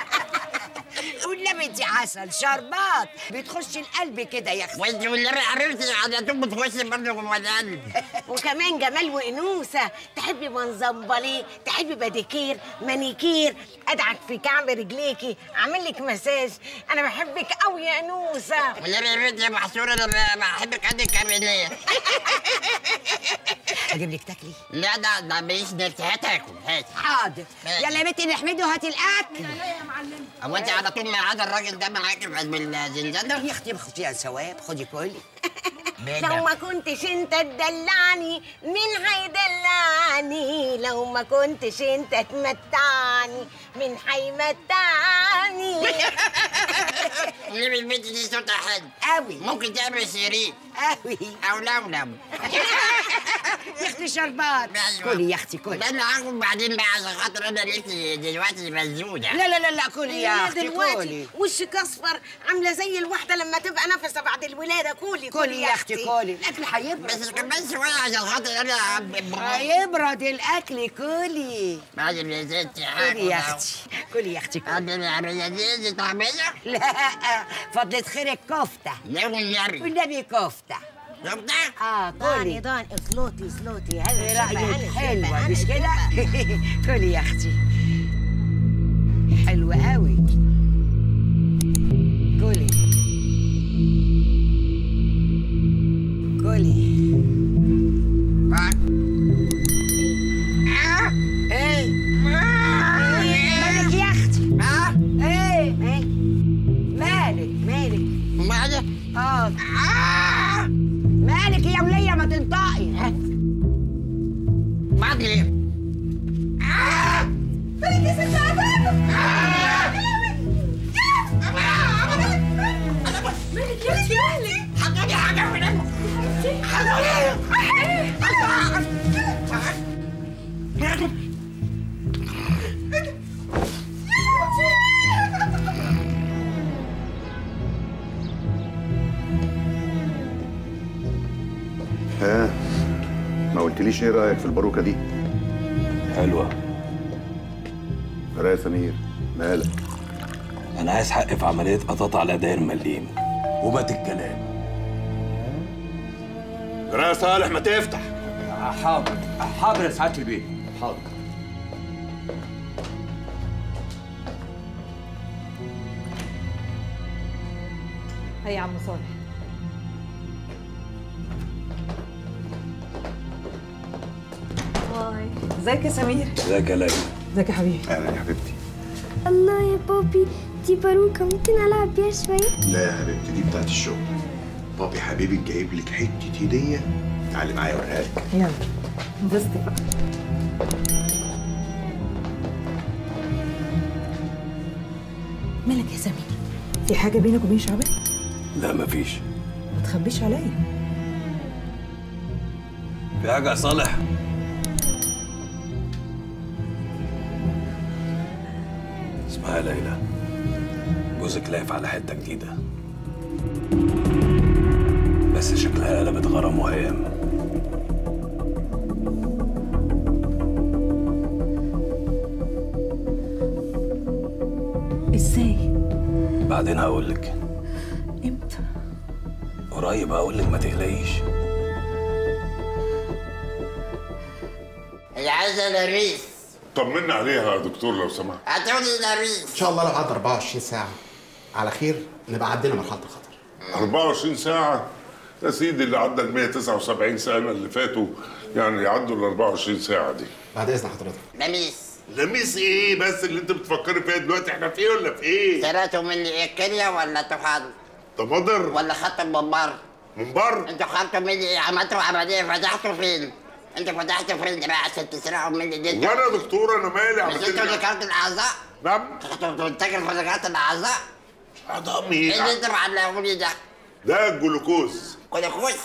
بنتي عسل شربات بتخش القلب كده يا اخي. واللي قررتي على طول بتخش برضه جوه القلب. وكمان جمال وانوثه. تحبي منظمبليه، تحبي بديكير، مانيكير، ادعك في كعب رجليكي، اعمل لك مساج. انا بحبك قوي يا انوثه. وليه رجلي محصوره لما بحبك قد الكعب. اجيب لك تاكلي؟ لا ده ماليش نفس. هات اكل. هات. حاضر. يلا يا بنتي نحمده، هاتي الاكل. يا معلم هو انت على طول معاده الراجل ده معاكي بالزنزانه؟ يا اختي ما خديها ثواب، خدي كلي. لو ما كنتش انت تدلعني مين هيدلعني؟ لو ما كنتش انت تمتعني مين هيمتعني؟ اللي البنت دي صوتها حلو قوي، ممكن تعمل سيرين قوي او لولب. يا اختي شربات كلي يا اختي كلي. انا هاخد بعدين بقى عشان خاطر انا لقيتي دلوقتي مسدوده. لا لا لا لا كلي يا اختي كلي. وشك اصفر عامله زي الواحده لما تبقى نفسه بعد الولاده. كلي كلي يا اختي كلي. الاكل هيبرد بس كمان شويه عشان خاطر انا هيبرد الاكل. كلي بعدين يا ستي. كلي يا اختي كلي يا اختي كلي. عامله زي طعميه. لا فضلت خيرك كفته. لا والنبي والنبي كفته. كفته؟ اه كلي. ضاني اصلوتي اصلوتي. ايه رايك؟ حلوه مش كده؟ كلي يا اختي. حلوه قوي. كلي كلي. مالك يا وليه ما تنطقي؟ مالك ليه؟ مالك يا ست عذابك؟ مالك يا وليه؟ مالك؟ حطوني حاجة من أمك. حطوني. ما قلتليش ايه رايك في الباروكه دي؟ حلوه. يا سمير مالك؟ انا عايز حق في عمليه قطاطا على داير مليم وبات الكلام. يا صالح ما تفتح. حاضر حاضر يا سعاده البيت. حاضر. هيا يا عم صالح. ازيك يا سمير؟ ازيك يا ليلى؟ ازيك يا حبيبي؟ اهلا يا حبيبتي. الله يا بابي دي باروكه ممكن العب بيها شويه؟ لا يا حبيبتي دي بتاعت الشغل. بابي حبيبي جايب لك حته هديه. تعالي معايا اوريها لك. يلا انبسطي بقى. مالك يا سمير؟ في حاجه بينك وبين شعبان؟ لا مفيش. ما تخبيش عليا. في حاجه يا صالح؟ اسمعي يا ليلى، جوزك لايف على حته جديده بس شكلها قلبت غرام وهيام. ازاي؟ بعدين هقولك. امتى؟ قريب هقولك ما تقلقيش. العزلة ريس. طمنا عليها يا دكتور لو سمحت. هتقولي نبيل ان شاء الله لو قعدت 24 ساعه على خير نبقى عدينا مرحله الخطر. 24 ساعه يا سيدي، اللي عدى ال 179 سنه اللي فاتوا يعني يعدوا ال 24 ساعه دي. بعد اذن حضرتك. لميس لميس ايه بس اللي انت بتفكري فيها دلوقتي؟ احنا في ايه ولا في ايه؟ سرقتوا مني الكليه ولا طحال تمضر ولا خط منبر؟ منبر؟ انتوا خدتوا مني ايه؟ عملتوا عمليه فتحتوا فين؟ انت فتحت فريند بقى عشان تسرقوا مني دي؟ وانا يا دكتور انا مالي؟ عملت لي ذكرت الاعضاء؟ نعم؟ كنت بتنتجر في ذكرت الاعضاء؟ اعضاء مين؟ ايه اللي انت معلقهولي ده؟ ده الجلوكوز. جلوكوز؟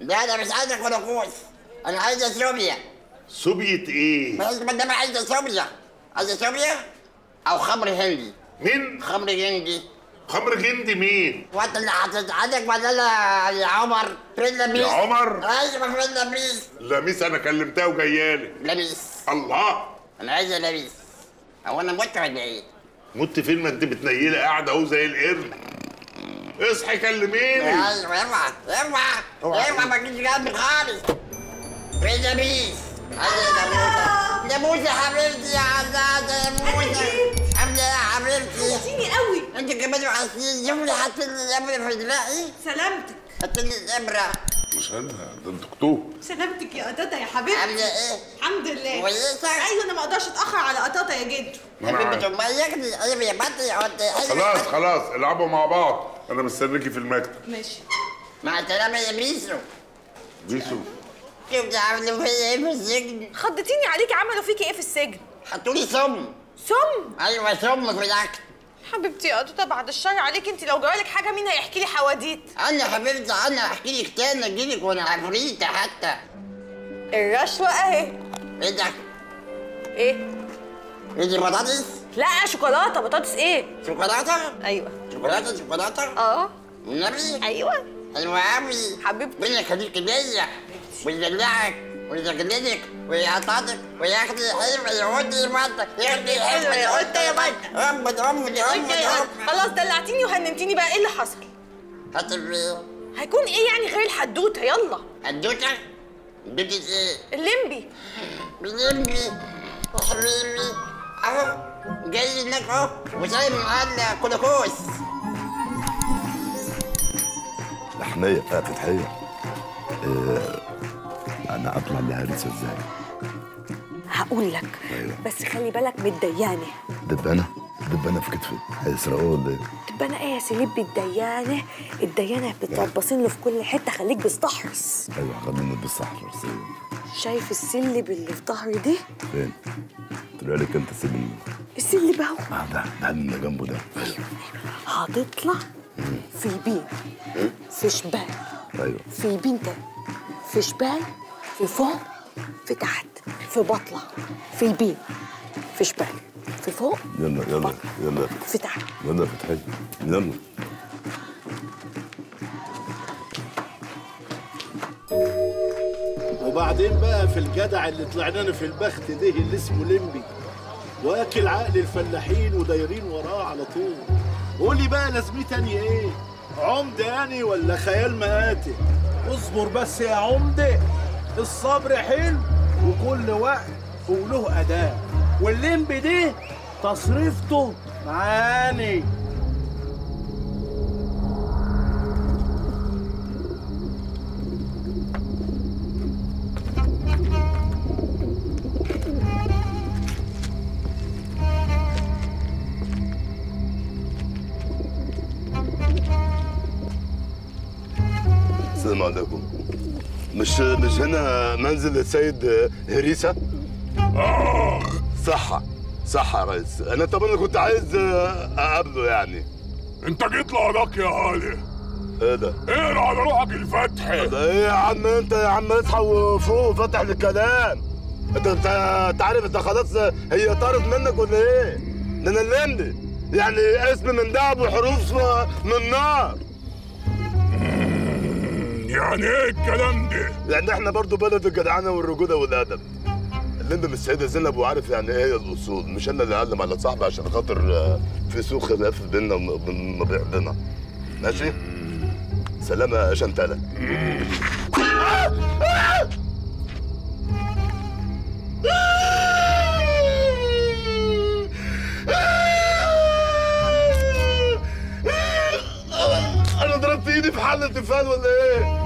لا انا مش عايزه جلوكوز، انا عايزه صوبيا. صوبيا ايه؟ بس ما انا عايزه صوبيا. عايزه صوبيا او خمر هندي. مين؟ خمر هندي. خمر هندي مين؟ وانت اللي حاطط عندك بدلها يا عمر. فين لميس؟ يا عمر؟ ايوه فين لميس؟ لميس انا كلمتها وجايالك. لميس الله انا عايزه لميس. هو انا مت ولا ايه؟ مت فين ما انت بتنيله قاعده اهو زي القرد. اصحي كلميني. ايوه اوعى اوعى اوعى ما تجيش جنبي خالص. وين نبيل؟ يا موسى حبيبتي يا عزازة يا موسى. عاملة ايه يا حبيبتي؟ وحشتيني قوي. انت كمان وحشتيني. يوم اللي حطيت لي الابرة في دماغي. سلامتك. حطيت لي الابرة. مش انا، ده الدكتور. سلامتك يا قطاطا يا حبيبتي. عاملة ايه؟ الحمد لله. كويسة؟ ايوه انا ما اقدرش اتأخر على قطاطا يا جدو. حبيبتي اميك دي قلبي يا بطي. خلاص خلاص العبوا مع بعض، انا مستنيكي في المكتب. ماشي. مع السلامة يا بيسو. بيسو؟ شفتي عملوا فيا ايه في السجن؟ خضتيني عليكي. عملوا فيكي ايه في السجن؟ حطولي سم. سم؟ ايوه سم في الاكل. حبيبتي يا قطوطه بعد الشر عليكي، انت لو جرالك حاجه مين هيحكي لي حواديت؟ انا حبيبتي انا هحكي لك تاني اجيلك وانا عفريته حتى. الرشوه اهي. ايه ده؟ ايه؟ ايه دي بطاطس؟ لا شوكولاته. بطاطس ايه؟ شوكولاته؟ ايوه. شوكولاته شوكولاته؟ اه. والنبي؟ ايوه. حلوه قوي. حبيبتي. ربنا يخليكي ليا. ويدلعك ويجلدك ويعطاتك وياخد الحلم يعود لمنطق ياخد الحلم يعود لمنطق. امي خلاص دلعتيني وهننتيني، بقى ايه اللي حصل؟ حصل ايه؟ هيكون ايه يعني غير الحدوته؟ يلا حدوته؟ حدوته ايه؟ اللمبي. اللمبي يا حبيبي اهو جاي هناك اهو وجاي معانا كلكوس. لحنيه بتاعت الحيه. أنا أطلع لهريسة إزاي؟ هقول لك. أيوة. بس خلي بالك متديانة. دبانة؟ دبانة في كتفي هيسرقوه ولا إيه؟ دبانة إيه يا سليب؟ الديانة الديانة بتطبصين له في كل حتة. خليك بستحرص. أيوة خلينا بستحرص. شايف السلب اللي في ظهري دي؟ فين؟ طلع لك أنت سلم. السلب أهو. آه ده اللي جنبه ده. أيوة هتطلع في يبين في شباك. أيوة في يبين تاني. في شبال في فوق في تحت في بطلة في البيت في شبال في فوق. يلا يلا يلا في تحت. يلا فتحي يلا. وبعدين بقى في الجدع اللي طلعنانا في البخت ده اللي اسمه لمبي واكل عقل الفلاحين ودايرين وراه على طول. قولي بقى لازمتني ايه؟ عمد يعني ولا خيال مآتي؟ اصبر بس يا عمده، الصبر حلو وكل وقت وله اداء، واللمبي دي تصريفته معاني. السلام عليكم. مش هنا منزل السيد هريسة؟ صحة صحة يا ريس. أنا طبعا كنت عايز أقابله يعني. أنت جيت لهناك يا علي. إيه ده؟ إقرا على روحك الفتحة. ده إيه يا عم أنت يا عم؟ اصحى وفوق فتح للكلام. أنت عارف أنت خلاص هي طارت منك ولا إيه؟ ده أنا اللمبي يعني اسم من دهب وحروف من نار. يعني ايه الكلام ده؟ يعني احنا برضه بلد الجدعنه والرجوله والادب. اللمبي من السيده زينب وعارف يعني ايه الاصول، مش انا اللي اعلم على صاحبي عشان خاطر في سوء خلاف بينا وما بيننا. ماشي؟ سلامه يا شنتله. انا ضربت ايدي في حله تفال ولا ايه؟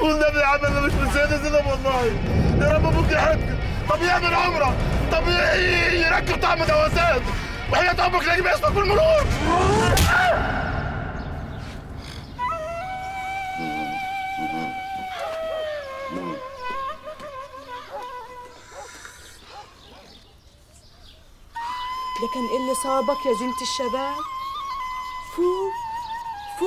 والنبي يا عم انا مش من سيدة زينب والله. يا رب ابوك يحبك. طب يعمل عمره. طب يركب طعم دواسات. وحياة أمك لاجيب اسمك بالمرور. ده كان ايه اللي صابك يا زينة الشباب؟ فوق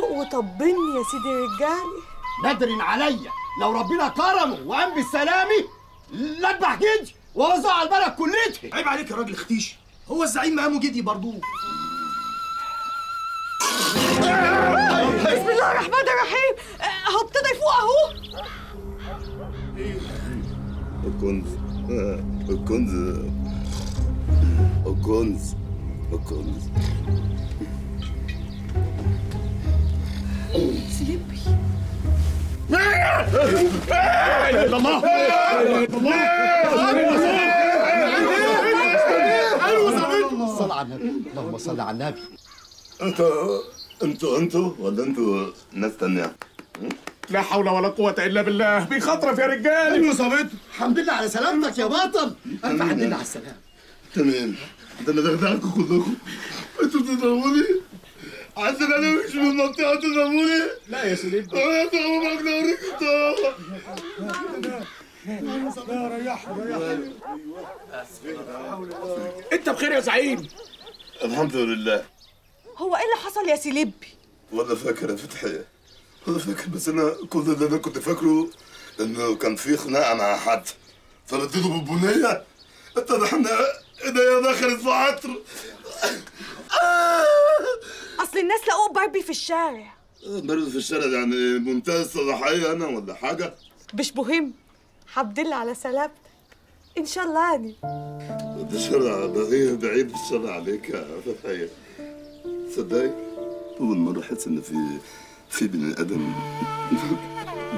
فوق وطبني يا سيدي رجالي. نادرين عليا لو ربنا كرمه وقام بالسلامي لا اذبح جدي واوزعه على البلد كلتي. عيب عليك يا راجل اختيش، هو الزعيم مقامه جدي برضه. الله الرحمن الرحيم، هبتدي يفوق اهو. الكنز الكنز الكنز الكنز سليبي. الله الله اللهم صل على النبي. انتوا ولا انتوا ناس تانية؟ لا حول ولا قوة إلا بالله، في خطرة يا رجال. أيوة صابت. الحمد لله على سلامتك يا بطل، ألف الحمد لله على السلامة. تمام، ده أنا دغدغتكم كلكم. أنتوا بتضربوني؟ عايزين أنا مش من المنطقة تضربوني؟ لا يا سليم. يا سليم أنا أوريك لا ريحهم. أنت بخير يا زعيم؟ الحمد لله. هو ايه اللي حصل يا سليبي؟ ولا فاكر يا فتحي، ولا فاكر، بس انا كل اللي انا كنت فاكره انه كان في خناقه مع حد فرديته بالبنيه، اتضح ان ايديا دخلت في عطر. اصل الناس لقوه باربي في الشارع. باربي في الشارع يعني منتهى الصلاحيه انا ولا حاجه؟ مش مهم، الحمد لله على سلامتك ان شاء الله. يعني ده شرع بعيد الشر عليك يا فتحية. تصدقي أول مرة أحس إن في بني آدم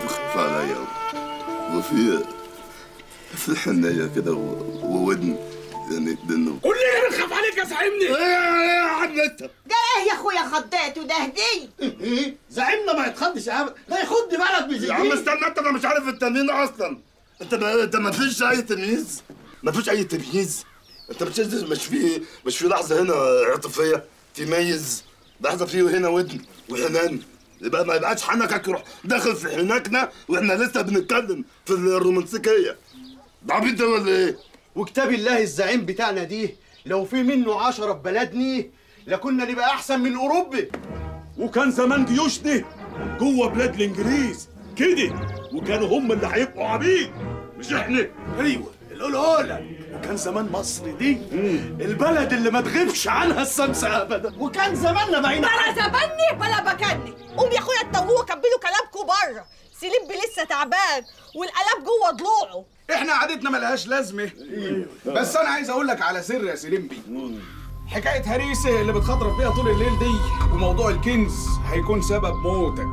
بيخاف عليا، وفي حنية كده وودن يعني. كلنا بنخاف عليك يا زعيمني. إيه يا عم أنت؟ ده إيه يا أخويا خضيته ده هدية؟ إيه؟ زعيمنا ما يتخضش أبدا، ده يخض بلد بزيادة. يا عم استنى أنت، أنا مش عارف التمرين أصلا. أنت ما فيش أي تمييز؟ انت مش في لحظه هنا عاطفيه تميز، لحظه فيه هنا ودن وحنان، يبقى ما يبقاش حنكك يروح داخل في حنكنا واحنا لسه بنتكلم في الرومانسيكيه. ده عبيط ده ولا ايه؟ وكتاب الله الزعيم بتاعنا دي لو في منه 10 في بلدني لكنا نبقى احسن من اوروبا، وكان زمان جيوشنا جوه بلاد الانجليز كده، وكانوا هم اللي هيبقوا عبيد مش احنا. ايوه القلقلة. وكان زمان مصر دي البلد اللي ما تغيبش عنها الشمس ابدا، وكان زماننا بعيد بلا زبني بلا بكني. قوم يا اخويا اتوهوا كملوا كلامكم بره، سليب لسه تعبان والقلب جوه ضلوعه. احنا عادتنا ملهاش لازمه. بس انا عايز اقول لك على سر يا سليمبي. حكايه هريسه اللي بتخضرب بيها طول الليل دي وموضوع الكنز هيكون سبب موتك.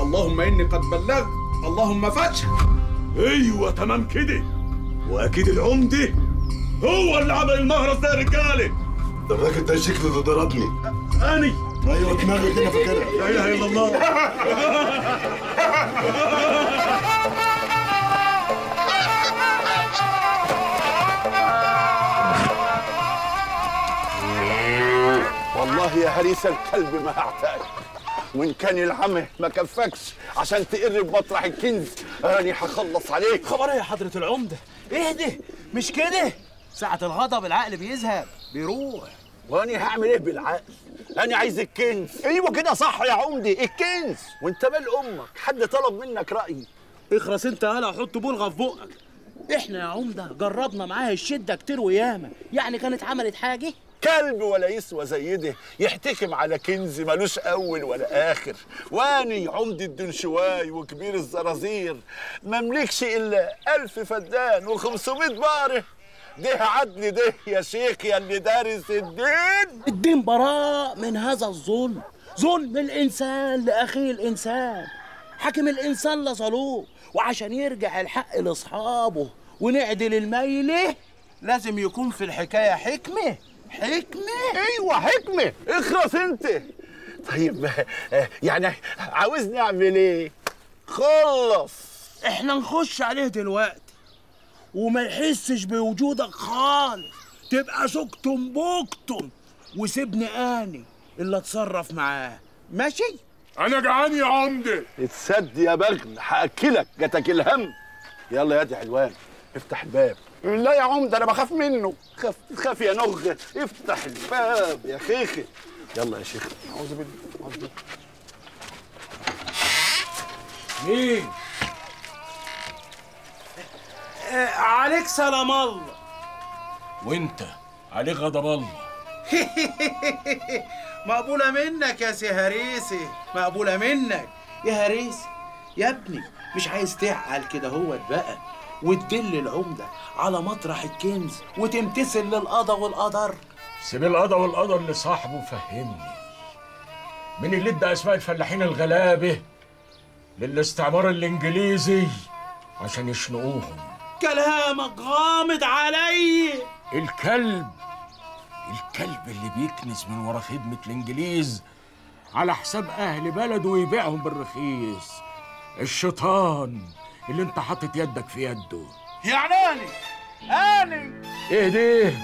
اللهم اني قد بلغت، اللهم فتح. ايوه تمام كده، واكيد العمدة هو اللي عمل المهرس ده يا رجاله. ده الراجل ده شكله اللي ضربني اني. ايوه دماغي كده فاكرها. لا اله الا الله. والله يا هريسه الكلب ما هعتقد، وان كان العمى ما كفكش عشان تقر بمطرح الكنز، راني هخلص عليك. خبر ايه يا حضرة العمدة؟ اهدي مش كده، ساعة الغضب العقل بيذهب بيروح. واني هعمل ايه بالعقل؟ انا عايز الكنز. ايوه كده صح يا عمدي، الكنز. وانت مال امك، حد طلب منك رأيي؟ اخرس انت هلا وحط بلغة في بقك. احنا يا عمدة جربنا معاها الشدة كتير وياما، يعني كانت عملت حاجة؟ كلب ولا يسوى زي ده يحتكم على كنز ملوش اول ولا اخر. واني عمدة الدنشواي وكبير الزرازير مملكش الا 1000 فدان و500 باره. ده عدل ده يا شيخ يا اللي دارس الدين؟ الدين براء من هذا الظلم، ظلم الانسان لاخيه الانسان. حكم الانسان لظلوم، وعشان يرجع الحق لاصحابه ونعدل الميله لازم يكون في الحكايه حكمه. حكمة؟ ايوه حكمة. اخرس انت. طيب يعني عاوزني اعمل ايه؟ خلص. احنا نخش عليه دلوقتي وما يحسش بوجودك خالص، تبقى سكتم بوكتم، وسيبني اني اللي اتصرف معاه. ماشي؟ انا جعان يا عمدة. اتسد يا بغل، هاكلك جاتك الهم. يلا يا دي حلوان افتح الباب. لا يا عمدة أنا بخاف منه. خاف يا نغ، افتح الباب يا خيخي. يلا يا شيخ. أعوذ بالله. مين؟ عليك سلام الله. وأنت عليك غضب الله. مقبولة منك يا سي هريسي، مقبولة منك يا هريسي. يا ابني مش عايز تزعل كده هوت بقى، وتدل العمدة على مطرح الكنز وتمتثل للقضا والقدر. سيب القضا والقدر لصاحبه وفهمني، من اللي ادى اسماء الفلاحين الغلابة للاستعمار الانجليزي عشان يشنقوهم؟ كلامك غامض علي. الكلب اللي بيكنس من ورا خدمة الانجليز على حساب اهل بلده ويبيعهم بالرخيص، الشيطان اللي انت حاطط يدك في يده. يعني انا ايه ده؟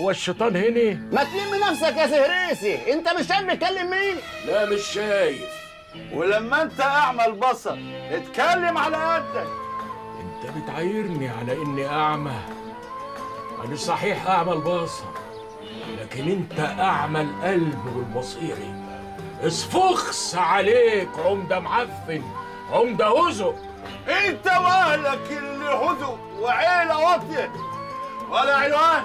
هو الشيطان هنا؟ ما تلم نفسك يا سهريسي، انت مش شايف بتكلم مين؟ لا مش شايف، ولما انت اعمى البصر اتكلم على قدك. انت بتعايرني على اني اعمى؟ انا صحيح اعمى البصر، لكن انت اعمى القلب والبصيري. اسفخس عليك عمده معفن، عمده هزق. انت واهلك اللي هزق وعيله واطيه ولا عنوان.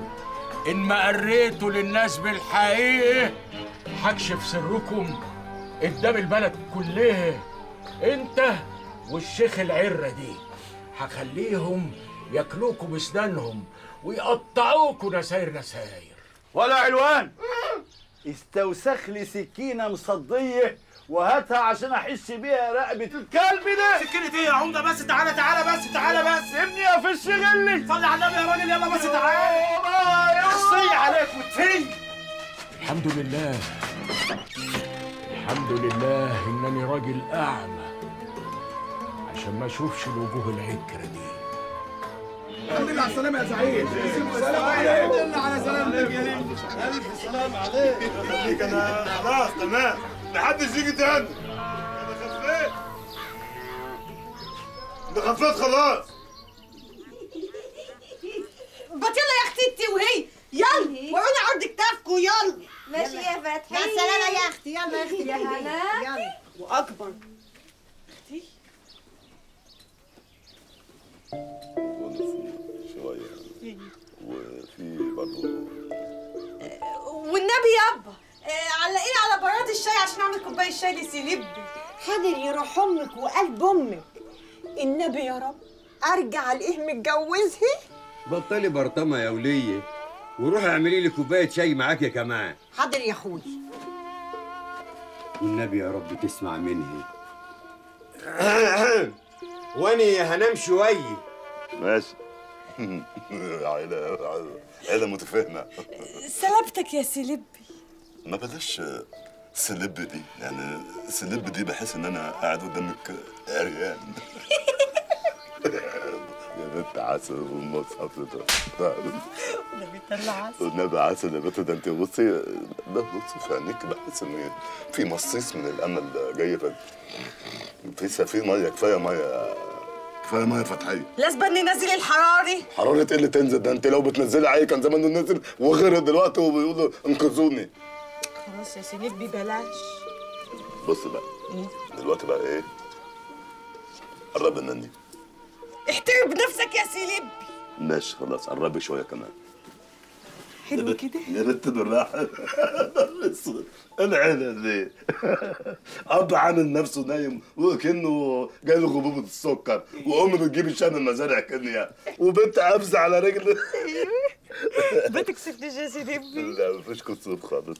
إن ما قريته للناس بالحقيقة هكشف سركم قدام البلد كلها. أنت والشيخ العرة دي هخليهم ياكلوكوا بأسنانهم ويقطعوكوا نساير نساير. ولا علوان استوسخ لي سكينه مصديه وهاتها عشان احس بيها رقبه الكلب ده. سكينه ايه يا عمده؟ بس تعالى تعالى بس تعالى بس ابني يا فش غلي، صلي على النبي يا راجل، يلا بس تعالى. اصي عليك وتفي. الحمد لله الحمد لله انني راجل اعمى عشان ما اشوفش الوجوه العكره دي. الحمد لله على السلامة يا سعيد. السلام عليكم. الحمد لله على سلامتك يا نجم. ألف سلام عليك. خليك أنا خلاص تمام، محدش يجي تاني. أنا خفيت. أنت خفيت خلاص. بط يلا يا أختي أنت وهي، يلا وعوني عرض كتافكوا. يلا ماشي يا فتحي. مع السلامة يا أختي. يلا يا أختي يا هلا. يلا وأكبر أختي. شوية وفي برضه والنبي يابا علقيني على براد الشاي عشان اعمل كوبايه شاي لسيليب. حاضر يا روح امك وقلب امك، النبي يا رب ارجع الاقيه متجوزها. بطلي برطمه يا وليه وروحي اعملي لي كوبايه شاي معاك يا كمان. حاضر يا اخوي. والنبي يا رب تسمع مني. واني هنام شويه. ماشي. عيلة متفاهمة. سلبتك يا سلبي. ما بلاش سلب دي، يعني سلب دي بحس ان انا قاعد قدامك عريان. يا بنت عسل والناس حفلتها. والنبي طلع عسل. والنبي عسل يا بنت، ده انت بصي ده بصي في عينيك بحس ان في مصيص من الامل جاي فيك. في ميه كفايه، ميه كفايه ميه فتحيه. لازم ننزل الحراري. حراره ايه اللي تنزل ده؟ انت لو بتنزلي عادي كان زمانه نزل وغرق دلوقتي وبيقولوا انقذوني. خلاص يا سيدي ببلاش. بص بقى دلوقتي بقى ايه؟ قربي مني. احترم نفسك يا سيدي. ماشي خلاص، قربي شويه كمان. حلو كده؟ يا ريت بالراحه. العيله دي اب عامل نفسه نايم وكانه جاي له غبوبه السكر، وام بتجيب الشام المزارع كنيا، وبنت قابزه على رجل. بتكسفنيش يا سيدي ابني. لا مفيش كسوف خالص.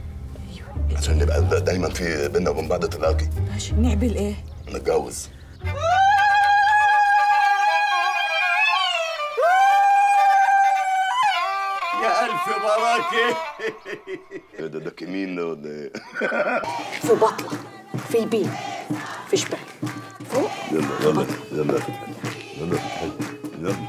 ايوه عشان نبقى دايما في بينا وبين بعض تلاقي. عشان نعمل ايه؟ نتجوز. يا ألف بركة. ده كمين ده ولا ايه؟ في بطلة، في بين، في شباك. يلا يلا يلا يلا يلا.